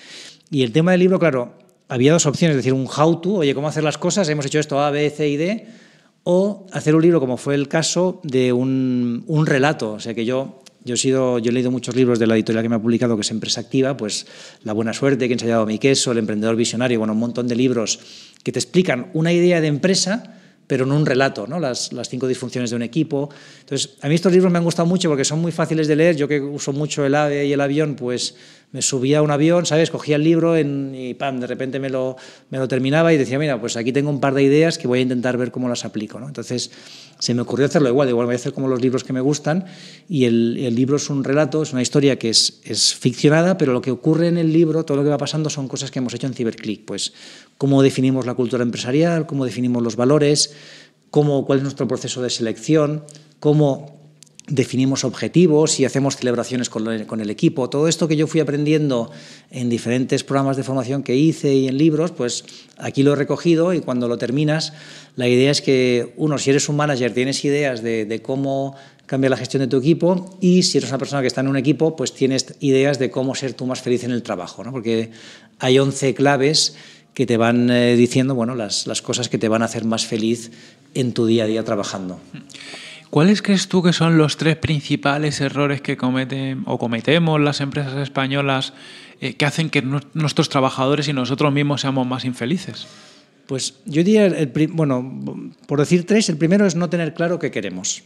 Y el tema del libro, claro, había dos opciones, es decir, un how-to, oye, cómo hacer las cosas, hemos hecho esto A, B, C y D, o hacer un libro, como fue el caso, de un relato. O sea, que yo he leído muchos libros de la editorial que me ha publicado, que es Empresa Activa, pues La buena suerte, Que he ensayado mi queso, El emprendedor visionario, bueno, un montón de libros que te explican una idea de empresa, pero en un relato, ¿no? Las 5 disfunciones de un equipo. Entonces, a mí estos libros me han gustado mucho porque son muy fáciles de leer. Yo, que uso mucho el AVE y el avión, pues me subía a un avión, ¿sabes? Cogía el libro y ¡pam! De repente me lo terminaba y decía, mira, pues aquí tengo un par de ideas que voy a intentar ver cómo las aplico, ¿no? Entonces, se me ocurrió hacerlo igual voy a hacer como los libros que me gustan. Y el libro es un relato, es una historia que es ficcionada, pero lo que ocurre en el libro, todo lo que va pasando, son cosas que hemos hecho en Cyberclick. Pues cómo definimos la cultura empresarial, cómo definimos los valores, cuál es nuestro proceso de selección, cómo definimos objetivos y hacemos celebraciones con el equipo. Todo esto que yo fui aprendiendo en diferentes programas de formación que hice y en libros, pues aquí lo he recogido y cuando lo terminas, la idea es que, uno, si eres un manager, tienes ideas de cómo cambiar la gestión de tu equipo y si eres una persona que está en un equipo, pues tienes ideas de cómo ser tú más feliz en el trabajo, ¿no? Porque hay 11 claves que te van diciendo, bueno, las cosas que te van a hacer más feliz en tu día a día trabajando. ¿Cuáles crees tú que son los 3 principales errores que cometemos las empresas españolas que hacen que nuestros trabajadores y nosotros mismos seamos más infelices? Pues yo diría, por decir 3, el primero es no tener claro qué queremos.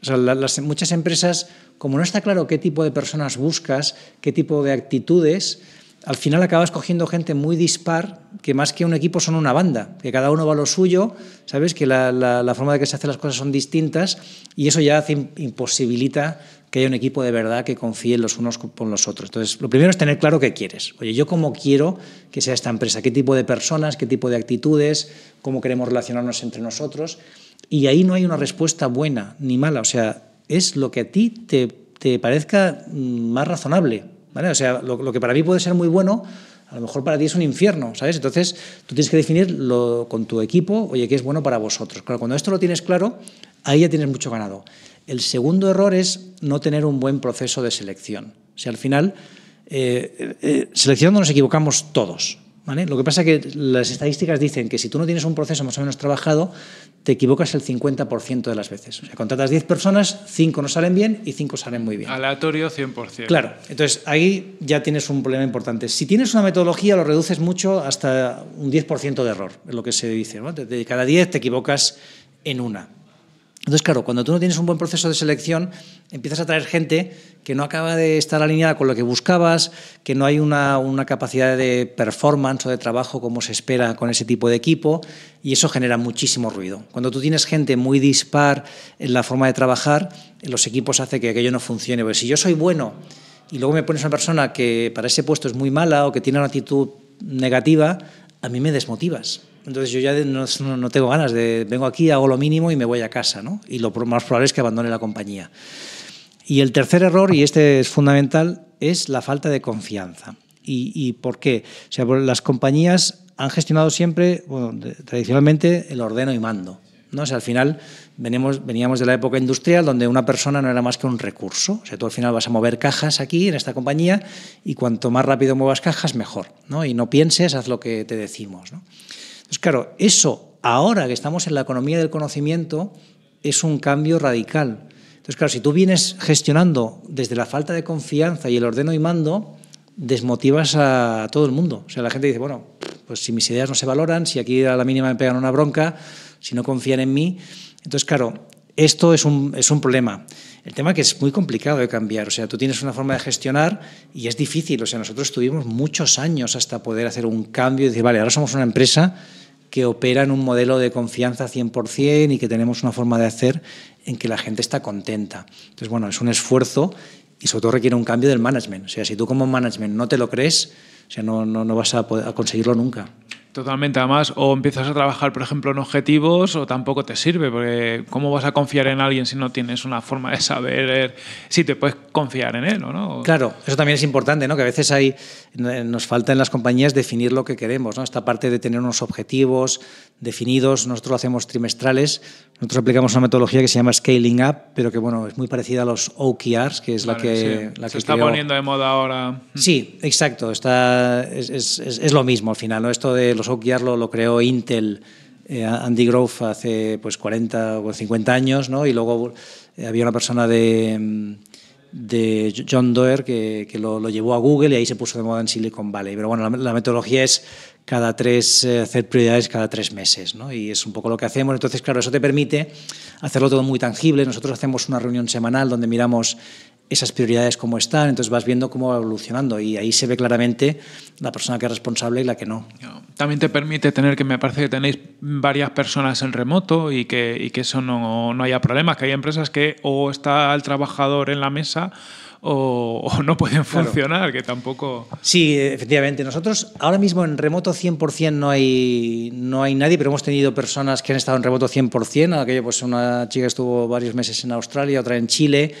O O sea, muchas empresas, como no está claro qué tipo de personas buscas, qué tipo de actitudes, al final acabas cogiendo gente muy dispar, que más que un equipo son una banda, que cada uno va a lo suyo, ¿sabes? Que la forma de que se hacen las cosas son distintas y eso ya imposibilita que haya un equipo de verdad que confíe los unos con los otros. Entonces, lo primero es tener claro qué quieres. Oye, ¿yo cómo quiero que sea esta empresa? ¿Qué tipo de personas? ¿Qué tipo de actitudes? ¿Cómo queremos relacionarnos entre nosotros? Y ahí no hay una respuesta buena ni mala. O sea, es lo que a ti te parezca más razonable, ¿vale? O sea, lo que para mí puede ser muy bueno, a lo mejor para ti es un infierno, ¿sabes? Entonces, tú tienes que definir con tu equipo, oye, qué es bueno para vosotros. Claro, cuando esto lo tienes claro, ahí ya tienes mucho ganado. El segundo error es no tener un buen proceso de selección. O sea, al final, seleccionando nos equivocamos todos, ¿vale? Lo que pasa es que las estadísticas dicen que si tú no tienes un proceso más o menos trabajado, te equivocas el 50% de las veces. O sea, contratas 10 personas, 5 no salen bien y 5 salen muy bien. Aleatorio 100%. Claro. Entonces, ahí ya tienes un problema importante. Si tienes una metodología, lo reduces mucho hasta un 10% de error, es lo que se dice, ¿no? De cada 10 te equivocas en una. Entonces, claro, cuando tú no tienes un buen proceso de selección, empiezas a traer gente que no acaba de estar alineada con lo que buscabas, que no hay una capacidad de performance o de trabajo como se espera con ese tipo de equipo, y eso genera muchísimo ruido. Cuando tú tienes gente muy dispar en la forma de trabajar, los equipos hace que aquello no funcione. Porque si yo soy bueno y luego me pones a una persona que para ese puesto es muy mala o que tiene una actitud negativa, a mí me desmotivas. Entonces yo ya no tengo ganas de... Vengo aquí, hago lo mínimo y me voy a casa, ¿no? Y lo más probable es que abandone la compañía. Y el tercer error, y este es fundamental, es la falta de confianza. ¿Y por qué? O sea, las compañías han gestionado siempre, bueno, tradicionalmente, el ordeno y mando, ¿no? O sea, al final veníamos de la época industrial donde una persona no era más que un recurso. O sea, tú al final vas a mover cajas aquí, en esta compañía, y cuanto más rápido muevas cajas, mejor, ¿no? Y no pienses, haz lo que te decimos, ¿no? Pues claro, eso, ahora que estamos en la economía del conocimiento, es un cambio radical. Entonces, claro, si tú vienes gestionando desde la falta de confianza y el ordeno y mando, desmotivas a todo el mundo. O sea, la gente dice, bueno, pues si mis ideas no se valoran, si aquí a la mínima me pegan una bronca, si no confían en mí. Entonces, claro, esto es un problema. El tema que es muy complicado de cambiar. O sea, tú tienes una forma de gestionar y es difícil. O sea, nosotros tuvimos muchos años hasta poder hacer un cambio y decir, vale, ahora somos una empresa que opera en un modelo de confianza 100% y que tenemos una forma de hacer en que la gente está contenta. Entonces, bueno, es un esfuerzo y sobre todo requiere un cambio del management. O sea, si tú como management no te lo crees, o sea, no vas a conseguirlo nunca. Totalmente, además, o empiezas a trabajar, por ejemplo, en objetivos o tampoco te sirve, porque ¿cómo vas a confiar en alguien si no tienes una forma de saber si te puedes confiar en él o no? Claro, eso también es importante, ¿no? Que a veces nos falta en las compañías definir lo que queremos, ¿no? Esta parte de tener unos objetivos definidos, nosotros lo hacemos trimestrales, nosotros aplicamos una metodología que se llama Scaling Up, pero que, bueno, es muy parecida a los OKRs, que es claro, la que se está poniendo de moda ahora. Sí, exacto, es lo mismo al final, ¿no? Esto de los OKRs lo creó Intel, Andy Grove, hace pues 40 o 50 años, ¿no? Y luego había una persona de John Doerr que lo llevó a Google y ahí se puso de moda en Silicon Valley. Pero bueno, la metodología es hacer prioridades cada 3 meses, ¿no? Y es un poco lo que hacemos. Entonces, claro, eso te permite hacerlo todo muy tangible. Nosotros hacemos una reunión semanal donde miramos esas prioridades cómo están, entonces vas viendo cómo va evolucionando y ahí se ve claramente la persona que es responsable y la que no. También te permite tener, que me parece que tenéis varias personas en remoto y que eso no haya problemas, que hay empresas que o está el trabajador en la mesa o no pueden funcionar, claro. Que tampoco... Sí, efectivamente. Nosotros ahora mismo en remoto 100% no hay nadie, pero hemos tenido personas que han estado en remoto 100%, aquello pues una chica estuvo varios meses en Australia, otra en Chile...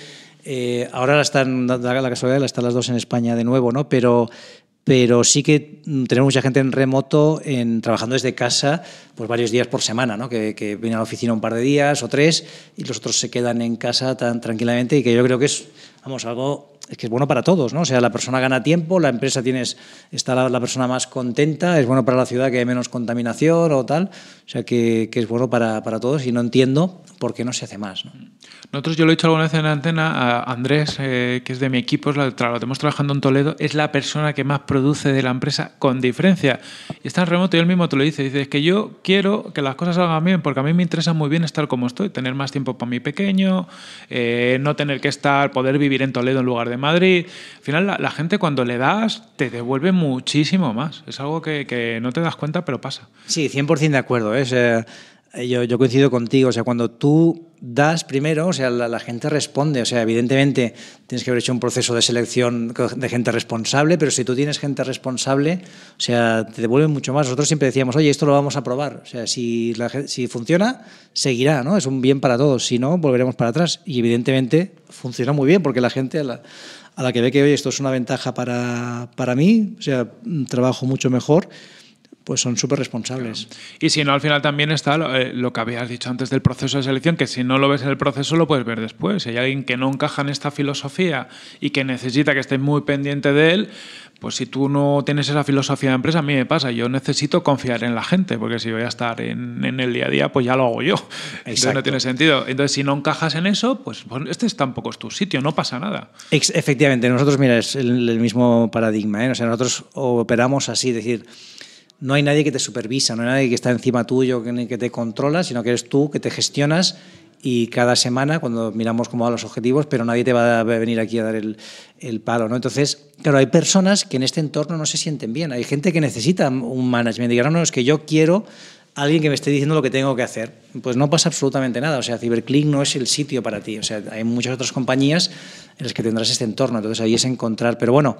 ahora la casualidad están las dos en España de nuevo, ¿no? Pero sí que tenemos mucha gente en remoto, trabajando desde casa, pues varios días por semana, ¿no? Que vienen a la oficina un par de días o 3 y los otros se quedan en casa tan tranquilamente, y que yo creo que es, vamos, algo es que es bueno para todos, ¿no? O sea, la persona gana tiempo, la empresa está la persona más contenta, es bueno para la ciudad que hay menos contaminación o tal, o sea, que es bueno para todos, y no entiendo por qué no se hace más, ¿no? Nosotros, yo lo he dicho alguna vez en la antena, a Andrés, que es de mi equipo, lo tenemos trabajando en Toledo, es la persona que más produce de la empresa con diferencia. Y está en remoto y él mismo te lo dice, es que yo quiero que las cosas salgan bien porque a mí me interesa muy bien estar como estoy, tener más tiempo para mi pequeño, no tener que estar, poder vivir en Toledo en lugar de Madrid. Al final la gente, cuando le das, te devuelve muchísimo más. Es algo que no te das cuenta, pero pasa. Sí, 100% de acuerdo. Yo coincido contigo. O sea, cuando tú das primero, o sea, la gente responde. O sea, evidentemente tienes que haber hecho un proceso de selección de gente responsable, pero si tú tienes gente responsable, o sea, te devuelven mucho más. Nosotros siempre decíamos, oye, esto lo vamos a probar. O sea, si funciona, seguirá, ¿no? Es un bien para todos. Si no, volveremos para atrás. Y evidentemente funciona muy bien porque la gente a la que ve que, oye, esto es una ventaja para mí, o sea, trabajo mucho mejor, pues son súper responsables. Claro. Y si no, al final también está lo que habías dicho antes del proceso de selección, que si no lo ves en el proceso, lo puedes ver después. Si hay alguien que no encaja en esta filosofía y que necesita que estés muy pendiente de él, pues si tú no tienes esa filosofía de empresa, a mí me pasa, yo necesito confiar en la gente, porque si voy a estar en el día a día, pues ya lo hago yo. Exacto. Entonces no tiene sentido. Entonces, si no encajas en eso, pues este tampoco es tu sitio, no pasa nada. Efectivamente, nosotros, mira, es el mismo paradigma, ¿eh? O sea, nosotros operamos así, es decir, no hay nadie que te supervisa, no hay nadie que está encima tuyo, que te controla, sino que eres tú que te gestionas, y cada semana, cuando miramos cómo van los objetivos, pero nadie te va a venir aquí a dar el palo, ¿no? Entonces, claro, hay personas que en este entorno no se sienten bien. Hay gente que necesita un management. Y ahora no, es que yo quiero a alguien que me esté diciendo lo que tengo que hacer. Pues no pasa absolutamente nada. O sea, Cyberclick no es el sitio para ti. O sea, hay muchas otras compañías en las que tendrás este entorno. Entonces, ahí es encontrar. Pero bueno,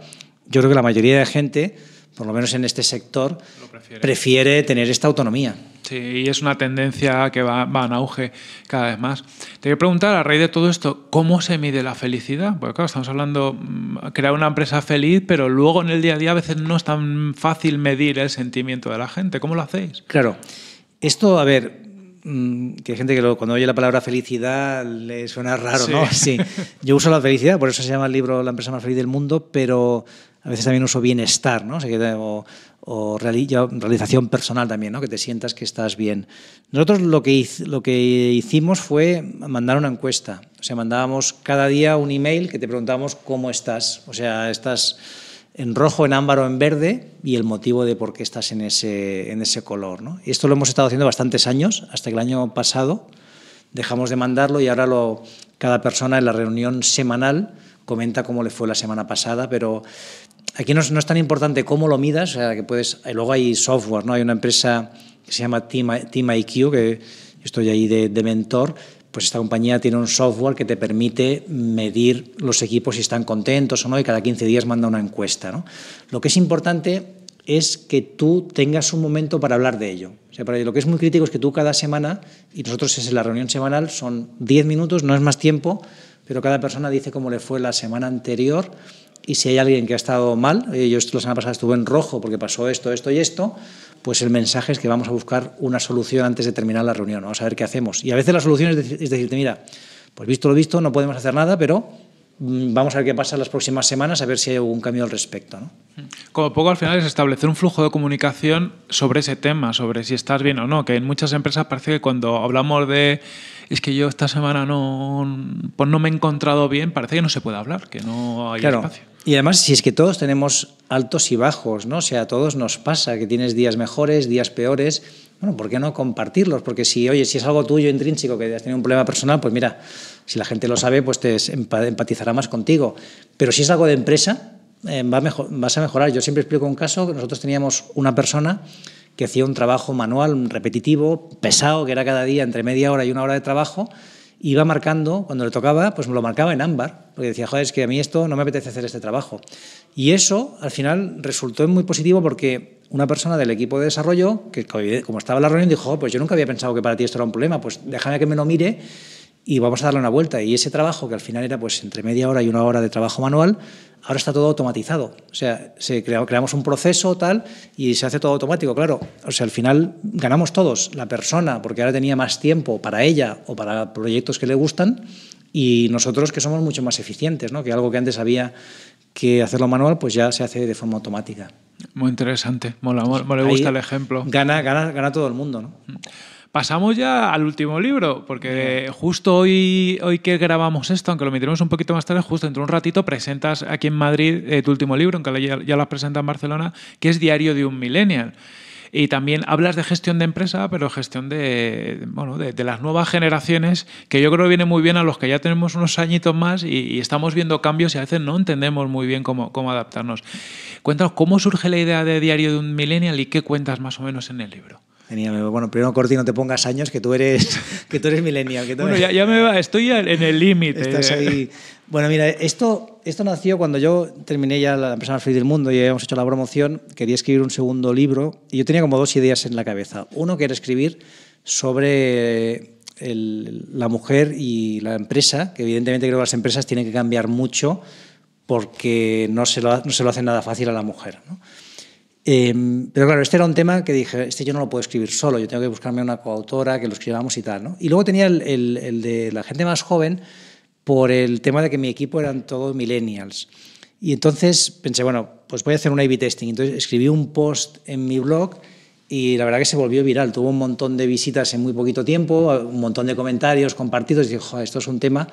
yo creo que la mayoría de gente, por lo menos en este sector, prefiere tener esta autonomía. Sí, y es una tendencia que va en auge cada vez más. Te voy a preguntar, a raíz de todo esto, ¿cómo se mide la felicidad? Porque claro, estamos hablando de crear una empresa feliz, pero luego en el día a día a veces no es tan fácil medir el sentimiento de la gente. ¿Cómo lo hacéis? Claro. Esto, a ver, que hay gente que cuando oye la palabra felicidad le suena raro, sí, ¿no? Sí. Yo uso la felicidad, por eso se llama el libro La empresa más feliz del mundo, pero a veces también uso bienestar, ¿no? O realización personal también, ¿no? Que te sientas que estás bien. Nosotros lo que hicimos fue mandar una encuesta. O sea, mandábamos cada día un email que te preguntábamos cómo estás. O sea, estás en rojo, en ámbar o en verde, y el motivo de por qué estás en ese color, ¿no? Y esto lo hemos estado haciendo bastantes años, hasta que el año pasado dejamos de mandarlo, y ahora cada persona en la reunión semanal comenta cómo le fue la semana pasada, pero aquí no es tan importante cómo lo midas, o sea, que puedes. Luego hay software, ¿no? Hay una empresa que se llama Team IQ, que estoy ahí de mentor. Pues esta compañía tiene un software que te permite medir los equipos si están contentos o no, y cada 15 días manda una encuesta, ¿no? Lo que es importante es que tú tengas un momento para hablar de ello. O sea, lo que es muy crítico es que tú cada semana, y nosotros es en la reunión semanal, son 10 minutos, no es más tiempo, pero cada persona dice cómo le fue la semana anterior, y si hay alguien que ha estado mal, yo la semana pasada estuve en rojo porque pasó esto, esto y esto, pues el mensaje es que vamos a buscar una solución antes de terminar la reunión, vamos a ver qué hacemos. Y a veces la solución es decirte, mira, pues visto lo visto, no podemos hacer nada, pero vamos a ver qué pasa las próximas semanas, a ver si hay algún cambio al respecto, ¿no? Como poco al final es establecer un flujo de comunicación sobre ese tema, sobre si estás bien o no, que en muchas empresas parece que cuando hablamos de es que yo esta semana no me he encontrado bien, parece que no se puede hablar, que no hay espacio. Y además, si es que todos tenemos altos y bajos, ¿no? O sea, a todos nos pasa que tienes días mejores, días peores. Bueno, ¿por qué no compartirlos? Porque si es algo tuyo intrínseco, que has tenido un problema personal, pues mira, si la gente lo sabe, pues te empatizará más contigo. Pero si es algo de empresa, vas a mejorar. Yo siempre explico un caso, que nosotros teníamos una persona que hacía un trabajo manual, repetitivo, pesado, que era cada día entre media hora y una hora de trabajo, iba marcando, cuando le tocaba, pues me lo marcaba en ámbar, porque decía, joder, es que a mí esto no me apetece hacer este trabajo. Y eso, al final, resultó muy positivo porque una persona del equipo de desarrollo, que como estaba en la reunión, dijo, pues yo nunca había pensado que para ti esto era un problema, pues déjame que me lo mire y vamos a darle una vuelta. Y ese trabajo, que al final era pues entre media hora y una hora de trabajo manual, ahora está todo automatizado. O sea, creamos un proceso tal y se hace todo automático, claro. O sea, al final ganamos todos. La persona, porque ahora tenía más tiempo para ella o para proyectos que le gustan, y nosotros que somos mucho más eficientes, ¿no? Que algo que antes había que hacerlo manual, pues ya se hace de forma automática. Muy interesante, mola, me gusta el ejemplo. Gana todo el mundo, ¿no? Pasamos ya al último libro, porque justo hoy que grabamos esto, aunque lo emitiremos un poquito más tarde, justo dentro de un ratito presentas aquí en Madrid tu último libro, aunque ya lo has presentado en Barcelona, que es Diario de un Millennial. Y también hablas de gestión de empresa, pero gestión de las nuevas generaciones, que yo creo que viene muy bien a los que ya tenemos unos añitos más y estamos viendo cambios y a veces no entendemos muy bien cómo adaptarnos. Cuéntanos, ¿cómo surge la idea de Diario de un Millennial y qué cuentas más o menos en el libro? Genial. Bueno, primero, Corti, no te pongas años, que tú eres millennial. Bueno, ya me va, estoy en el límite. Estás ahí. Bueno, mira, esto nació cuando yo terminé ya La empresa más feliz del mundo y habíamos hecho la promoción. Quería escribir un segundo libro y yo tenía como dos ideas en la cabeza. Uno, que era escribir sobre la mujer y la empresa, que evidentemente creo que las empresas tienen que cambiar mucho porque no se lo hacen nada fácil a la mujer, ¿no? Pero claro, este era un tema que dije, yo no lo puedo escribir solo, yo tengo que buscarme una coautora que lo escribamos y tal, ¿no? Y luego tenía el de la gente más joven por el tema de que mi equipo eran todos millennials. Y entonces pensé, bueno, pues voy a hacer un A/B testing. Entonces escribí un post en mi blog y la verdad que se volvió viral. Tuvo un montón de visitas en muy poquito tiempo, un montón de comentarios compartidos. Y dije, joder, esto es un tema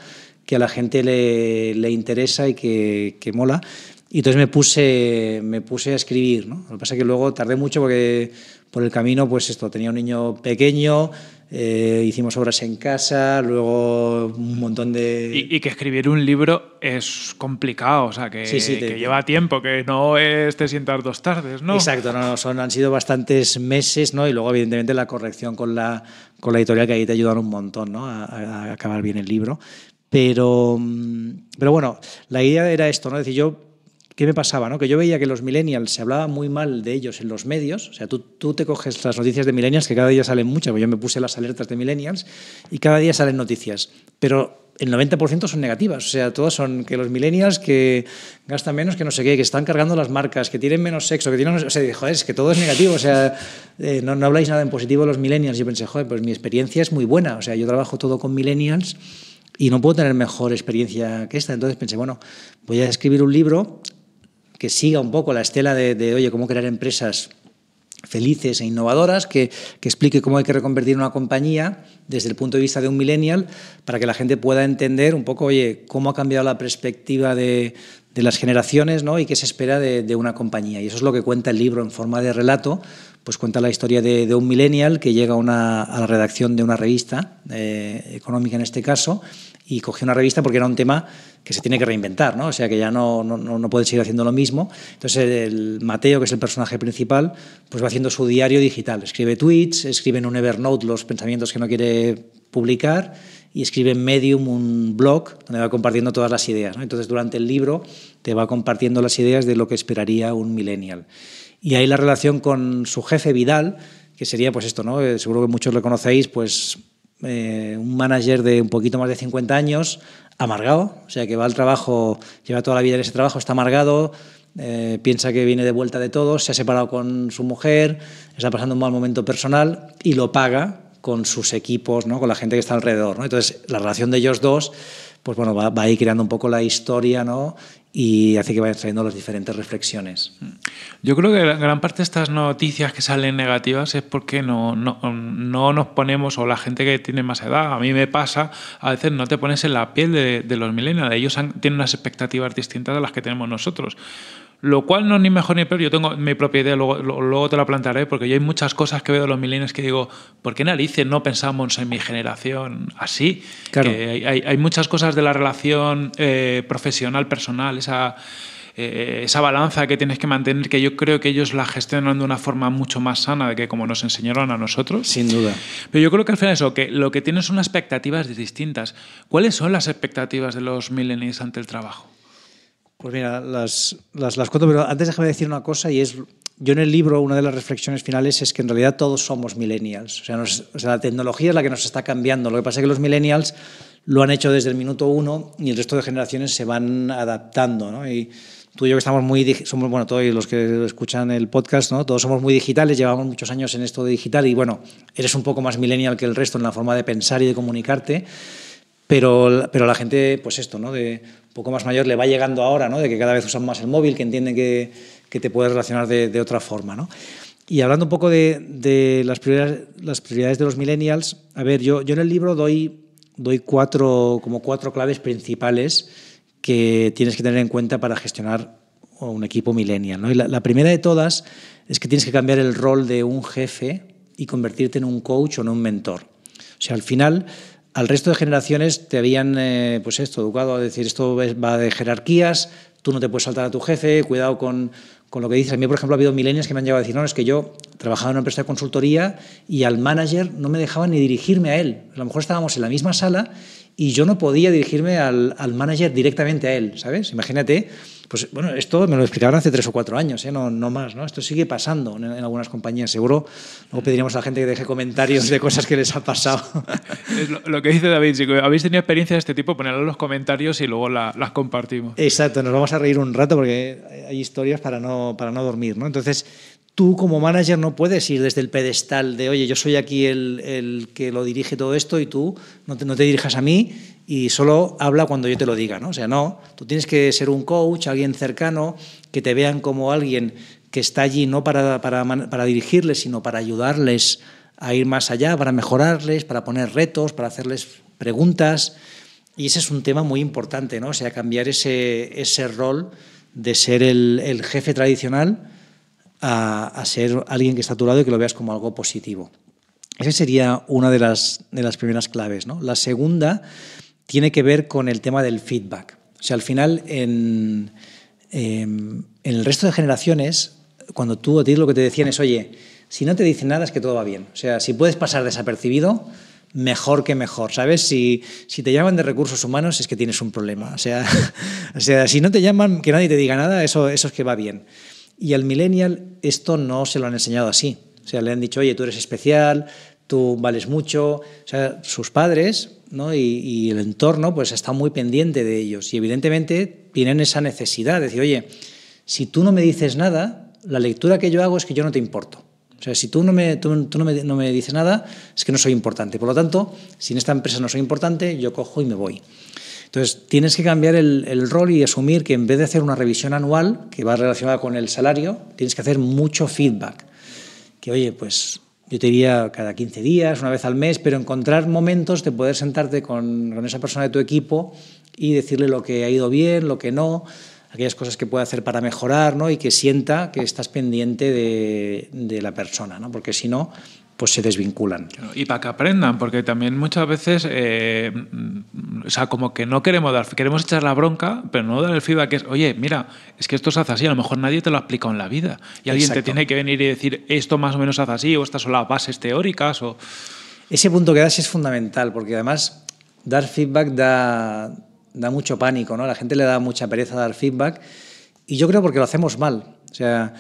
que a la gente le interesa y que mola. Y entonces me puse a escribir, ¿no? Lo que pasa es que luego tardé mucho porque por el camino, pues esto, tenía un niño pequeño, hicimos obras en casa, luego un montón de... Y que escribir un libro es complicado, o sea, que lleva tiempo, que no es te sientas dos tardes, ¿no? Exacto, han sido bastantes meses, ¿no? Y luego, evidentemente, la corrección con la editorial, que ahí te ayudan un montón, ¿no? A acabar bien el libro. Pero bueno, la idea era esto, ¿no? Es decir, ¿qué me pasaba, no? Que yo veía que los millennials se hablaba muy mal de ellos en los medios. O sea, tú te coges las noticias de millennials, que cada día salen muchas, porque yo me puse las alertas de millennials, y cada día salen noticias. Pero el 90% son negativas. O sea, todas son que los millennials que gastan menos, que no sé qué, que están cargando las marcas, que tienen menos sexo, que tienen... O sea, joder, es que todo es negativo. O sea, no habláis nada en positivo de los millennials. Yo pensé, joder, pues mi experiencia es muy buena. O sea, yo trabajo todo con millennials y no puedo tener mejor experiencia que esta. Entonces pensé, bueno, voy a escribir un libro que siga un poco la estela de oye, cómo crear empresas felices e innovadoras, que explique cómo hay que reconvertir una compañía desde el punto de vista de un millennial para que la gente pueda entender un poco, oye, cómo ha cambiado la perspectiva de las generaciones, ¿no? Y qué se espera de una compañía. Y eso es lo que cuenta el libro en forma de relato. Pues cuenta la historia de un millennial que llega a la redacción de una revista económica en este caso, y cogió una revista porque era un tema que se tiene que reinventar, ¿no? O sea, que ya no pueden seguir haciendo lo mismo. Entonces el Mateo, que es el personaje principal, pues va haciendo su diario digital. Escribe tweets, escribe en un Evernote los pensamientos que no quiere publicar y escribe en Medium un blog donde va compartiendo todas las ideas, ¿no? Entonces durante el libro te va compartiendo las ideas de lo que esperaría un millennial. Y ahí la relación con su jefe Vidal, que sería pues esto, ¿no? Seguro que muchos lo conocéis, pues un manager de un poquito más de 50 años, amargado, o sea, que va al trabajo, lleva toda la vida en ese trabajo, está amargado, piensa que viene de vuelta de todos, se ha separado con su mujer, está pasando un mal momento personal y lo paga con sus equipos, ¿no? Con la gente que está alrededor, ¿no? Entonces, la relación de ellos dos, pues bueno, va ahí creando un poco la historia, ¿no? Y hace que vayan trayendo las diferentes reflexiones. Yo creo que gran parte de estas noticias que salen negativas es porque no nos ponemos, o la gente que tiene más edad, a mí me pasa, a veces no te pones en la piel de los millennials. Ellos tienen unas expectativas distintas de las que tenemos nosotros. Lo cual no es ni mejor ni peor. Yo tengo mi propia idea, luego te la plantearé, porque yo hay muchas cosas que veo de los millennials que digo, ¿por qué narices no pensamos en mi generación así? Claro. Hay muchas cosas de la relación profesional, personal, esa balanza que tienes que mantener, que yo creo que ellos la gestionan de una forma mucho más sana de que como nos enseñaron a nosotros. Sin duda. Pero yo creo que al final eso, que lo que tienen son unas expectativas distintas. ¿Cuáles son las expectativas de los millennials ante el trabajo? Pues mira, las cuento, pero antes déjame decir una cosa, y es, yo en el libro una de las reflexiones finales es que en realidad todos somos millennials, o sea, la tecnología es la que nos está cambiando, lo que pasa es que los millennials lo han hecho desde el minuto uno y el resto de generaciones se van adaptando, ¿no? Y tú y yo que estamos bueno, todos los que escuchan el podcast, ¿no? Todos somos muy digitales, llevamos muchos años en esto de digital y bueno, eres un poco más millennial que el resto en la forma de pensar y de comunicarte. Pero la gente, pues esto, ¿no? De un poco más mayor le va llegando ahora, ¿no? De que cada vez usan más el móvil, que entienden que te puedes relacionar de otra forma, ¿no? Y hablando un poco de las prioridades de los millennials, a ver, yo en el libro doy cuatro claves principales que tienes que tener en cuenta para gestionar un equipo millennial, ¿no? Y la primera de todas es que tienes que cambiar el rol de un jefe y convertirte en un coach o en un mentor. O sea, al final, al resto de generaciones te habían pues esto, educado a decir esto va de jerarquías, tú no te puedes saltar a tu jefe, cuidado con lo que dices. A mí, por ejemplo, ha habido millennials que me han llegado a decir, no, es que yo trabajaba en una empresa de consultoría y al manager no me dejaba ni dirigirme a él. A lo mejor estábamos en la misma sala y yo no podía dirigirme al manager directamente a él, ¿sabes? Imagínate, pues bueno, esto me lo explicaron hace 3 o 4 años, ¿eh? No más, ¿no? Esto sigue pasando en algunas compañías, seguro. Luego pediríamos a la gente que deje comentarios de cosas que les ha pasado. Es lo que dice David, si habéis tenido experiencias de este tipo, ponedlo en los comentarios y luego las compartimos. Exacto, nos vamos a reír un rato porque hay historias para no dormir, ¿no? Entonces, tú como manager no puedes ir desde el pedestal de, oye, yo soy aquí el que lo dirige todo esto y tú no te dirijas a mí y solo habla cuando yo te lo diga, ¿no? O sea, no, tú tienes que ser un coach, alguien cercano, que te vean como alguien que está allí no para dirigirles, sino para ayudarles a ir más allá, para mejorarles, para poner retos, para hacerles preguntas. Y ese es un tema muy importante, ¿no? O sea, cambiar ese rol de ser el jefe tradicional a ser alguien que está a tu lado y que lo veas como algo positivo. Esa sería una de las primeras claves, ¿no? La segunda tiene que ver con el tema del feedback. O sea, al final, en el resto de generaciones, cuando tú a ti lo que te decían es, oye, si no te dicen nada es que todo va bien. O sea, si puedes pasar desapercibido, mejor que mejor, ¿sabes? Si te llaman de recursos humanos es que tienes un problema. O sea, si no te llaman, que nadie te diga nada, eso es que va bien. Y al millennial esto no se lo han enseñado así. O sea, le han dicho, oye, tú eres especial, tú vales mucho. O sea, sus padres, ¿no? y el entorno pues está muy pendiente de ellos. Y evidentemente tienen esa necesidad de decir, oye, si tú no me dices nada, la lectura que yo hago es que yo no te importo. O sea, si tú no me dices nada, es que no soy importante. Por lo tanto, si en esta empresa no soy importante, yo cojo y me voy. Entonces, tienes que cambiar el rol y asumir que en vez de hacer una revisión anual, que va relacionada con el salario, tienes que hacer mucho feedback. Que, oye, pues yo te diría cada 15 días, una vez al mes, pero encontrar momentos de poder sentarte con esa persona de tu equipo y decirle lo que ha ido bien, lo que no, aquellas cosas que puede hacer para mejorar, ¿no? Y que sienta que estás pendiente de la persona, ¿no? Porque si no, pues se desvinculan. Y para que aprendan, porque también muchas veces, o sea, como que no queremos echar la bronca, pero no dar el feedback, que es, oye, mira, es que esto se hace así, a lo mejor nadie te lo ha explicado en la vida. Y alguien Exacto. te tiene que venir y decir, esto más o menos se hace así, o estas son las bases teóricas, o... Ese punto que das es fundamental, porque además dar feedback da mucho pánico, ¿no? La gente le da mucha pereza dar feedback y yo creo porque lo hacemos mal. O sea,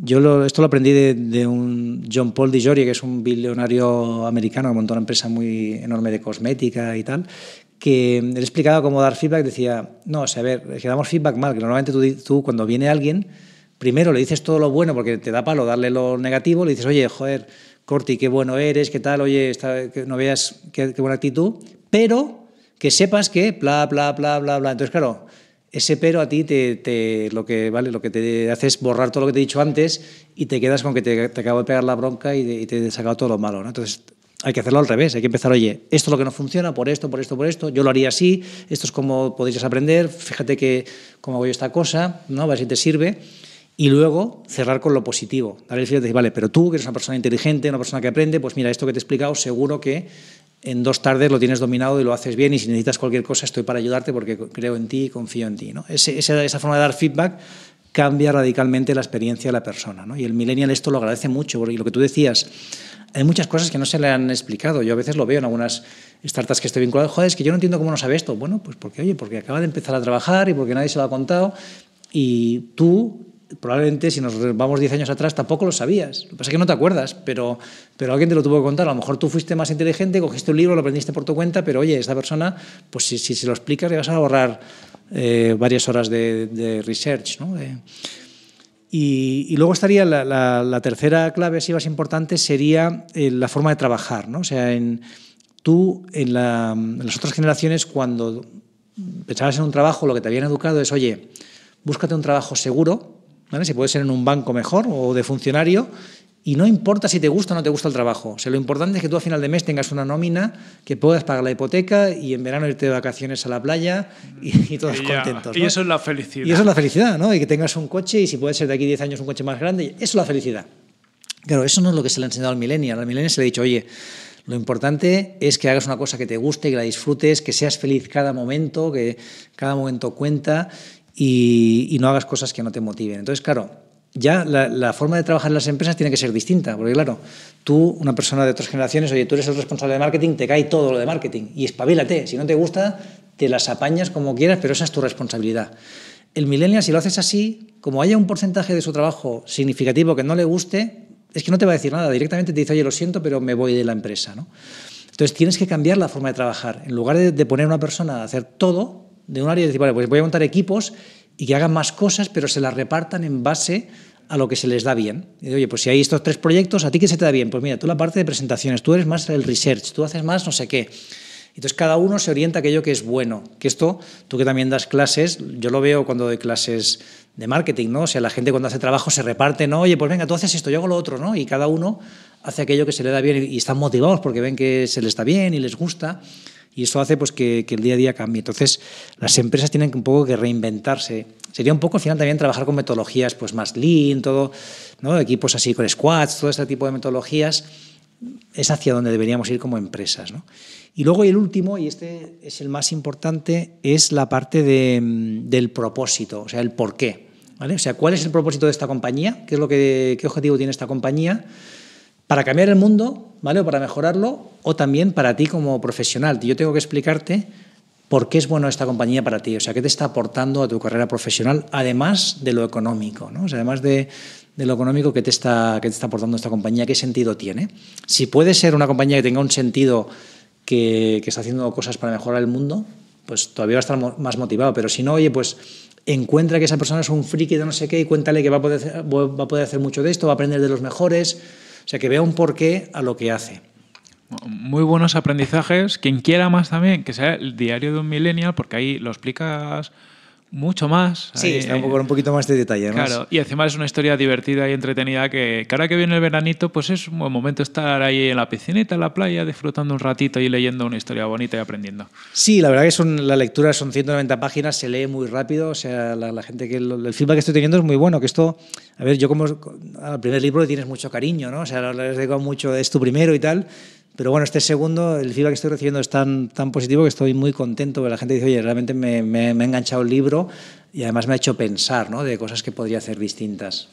yo esto lo aprendí de un John Paul DiGioia, que es un billonario americano que montó una empresa muy enorme de cosmética y tal, que él explicaba cómo dar feedback. Decía, no, o sea, a ver, es que damos feedback mal, que normalmente tú cuando viene alguien, primero le dices todo lo bueno porque te da palo darle lo negativo, le dices, oye, joder, Corti, qué bueno eres, qué tal, oye, que no veas qué buena actitud, pero que sepas que bla, bla, bla, bla, bla. Entonces, claro, ese pero a ti lo que te hace es borrar todo lo que te he dicho antes y te quedas con que te acabo de pegar la bronca y te he sacado todo lo malo, ¿no? Entonces, hay que hacerlo al revés. Hay que empezar, oye, esto es lo que no funciona, por esto, por esto, por esto. Yo lo haría así. Esto es como podrías aprender. Fíjate que cómo hago yo esta cosa, ¿no? A ver si te sirve. Y luego cerrar con lo positivo. Dar el feedback y decir, vale, pero tú, que eres una persona inteligente, una persona que aprende, pues mira, esto que te he explicado seguro que en 2 tardes lo tienes dominado y lo haces bien, y si necesitas cualquier cosa estoy para ayudarte porque creo en ti y confío en ti, ¿no? Esa forma de dar feedback cambia radicalmente la experiencia de la persona, ¿no? Y el millennial esto lo agradece mucho, porque lo que tú decías, hay muchas cosas que no se le han explicado. Yo a veces lo veo en algunas startups que estoy vinculado. Joder, es que yo no entiendo cómo no sabe esto. Bueno, pues porque, oye, porque acaba de empezar a trabajar y porque nadie se lo ha contado, y tú probablemente, si nos vamos 10 años atrás, tampoco lo sabías. Lo que pasa es que no te acuerdas, pero alguien te lo tuvo que contar. A lo mejor tú fuiste más inteligente, cogiste un libro, lo aprendiste por tu cuenta, pero oye, esta persona, pues si se lo explicas, le vas a ahorrar varias horas de research, ¿no? Y luego estaría la tercera clave, así más importante, sería la forma de trabajar, ¿no? O sea, Tú, en las otras generaciones, cuando pensabas en un trabajo, lo que te habían educado es, oye, búscate un trabajo seguro, ¿vale? Si puede ser en un banco mejor o de funcionario, y no importa si te gusta o no te gusta el trabajo. O sea, lo importante es que tú a final de mes tengas una nómina, que puedas pagar la hipoteca y en verano irte de vacaciones a la playa y todos contentos, ¿no? Y eso es la felicidad. Y eso es la felicidad, ¿no? Y que tengas un coche y si puede ser de aquí 10 años un coche más grande. Eso es la felicidad. Claro, eso no es lo que se le ha enseñado al millennial. Al millennial se le ha dicho, oye, lo importante es que hagas una cosa que te guste, que la disfrutes, que seas feliz cada momento, que cada momento cuenta y no hagas cosas que no te motiven. Entonces, claro, ya la forma de trabajar en las empresas tiene que ser distinta, porque claro, tú, una persona de otras generaciones, oye, tú eres el responsable de marketing, te cae todo lo de marketing y espabilate. Si no te gusta, te las apañas como quieras, pero esa es tu responsabilidad. El millennial, si lo haces así, como haya un porcentaje de su trabajo significativo que no le guste, es que no te va a decir nada, directamente te dice, oye, lo siento, pero me voy de la empresa, ¿no? Entonces tienes que cambiar la forma de trabajar. En lugar de poner a una persona a hacer todo de un área y decir, vale, pues voy a montar equipos y que hagan más cosas, pero se las repartan en base a lo que se les da bien. Y, oye, pues si hay estos 3 proyectos, ¿a ti qué se te da bien? Pues mira, tú la parte de presentaciones, tú eres más el research, tú haces más no sé qué. Entonces cada uno se orienta a aquello que es bueno. Que esto, tú que también das clases, yo lo veo cuando doy clases de marketing, ¿no? O sea, la gente cuando hace trabajo se reparte, ¿no? Oye, pues venga, tú haces esto, yo hago lo otro, ¿no? Y cada uno hace aquello que se le da bien y están motivados porque ven que se les da bien y les gusta y eso hace pues que el día a día cambie. Entonces, las empresas tienen un poco que reinventarse. Sería un poco al final también trabajar con metodologías pues más lean, todo, ¿no? Equipos así con squads, todo este tipo de metodologías es hacia donde deberíamos ir como empresas, ¿no? Y luego el último, y este es el más importante, es la parte del propósito, o sea, el porqué. ¿Vale? O sea, ¿cuál es el propósito de esta compañía? ¿Qué objetivo tiene esta compañía? ¿Para cambiar el mundo, ¿vale? O para mejorarlo, o también para ti como profesional. Yo tengo que explicarte por qué es bueno esta compañía para ti, o sea, qué te está aportando a tu carrera profesional, además de lo económico, ¿no? O sea, además de lo económico que te está aportando esta compañía, qué sentido tiene. Si puede ser una compañía que tenga un sentido que está haciendo cosas para mejorar el mundo, pues todavía va a estar más motivado, pero si no, oye, pues encuentra que esa persona es un friki de no sé qué y cuéntale que va a poder hacer mucho de esto, va a aprender de los mejores, o sea, que vea un porqué a lo que hace. Muy buenos aprendizajes. Quien quiera más también, que sea el Diario de un Millennial, porque ahí lo explicas mucho más. Sí, ahí, está un poquito más de detalle, ¿no? Claro, y encima es una historia divertida y entretenida que ahora que viene el veranito, pues es un buen momento estar ahí en la piscinita, en la playa, disfrutando un ratito y leyendo una historia bonita y aprendiendo. Sí, la verdad que la lectura son 190 páginas, se lee muy rápido, o sea, la gente el feedback que estoy teniendo es muy bueno, que esto, a ver, yo como al primer libro le tienes mucho cariño, ¿no? O sea, le digo mucho, es tu primero y tal. Pero bueno, este segundo, el feedback que estoy recibiendo es tan positivo que estoy muy contento, porque la gente dice, oye, realmente me ha enganchado el libro y además me ha hecho pensar, ¿no?, de cosas que podría hacer distintas.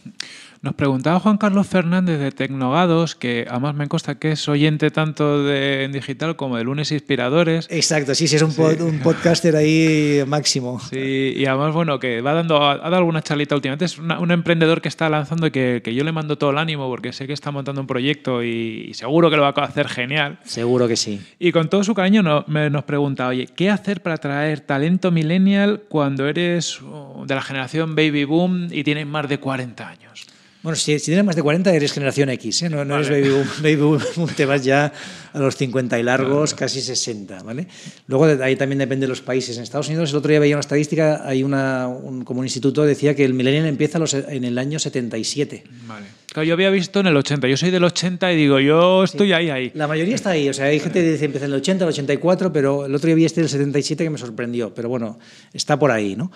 Nos preguntaba Juan Carlos Fernández de Tecnogados, que además me consta que es oyente tanto de en digital como de Lunes Inspiradores. Exacto, sí, es un podcaster ahí máximo. Sí, y además, bueno, que ha dado alguna charlita últimamente. Es un emprendedor que está lanzando y que yo le mando todo el ánimo porque sé que está montando un proyecto y seguro que lo va a hacer genial. Seguro que sí. Y con todo su cariño nos pregunta, oye, ¿qué hacer para atraer talento millennial cuando eres de la generación baby boom y tienes más de 40 años? Bueno, si tienes más de 40 eres generación X, ¿eh? No vale. Eres baby boom, te vas ya a los 50 y largos, claro. Casi 60, ¿vale? Luego ahí también depende de los países. En Estados Unidos el otro día veía una estadística, hay como un instituto decía que el millennial empieza en el año 77. Vale. Claro, yo había visto en el 80, yo soy del 80 y digo, yo estoy ahí. La mayoría está ahí, o sea, hay gente que dice empieza en el 80, el 84, pero el otro día vi del 77 que me sorprendió, pero bueno, está por ahí, ¿no?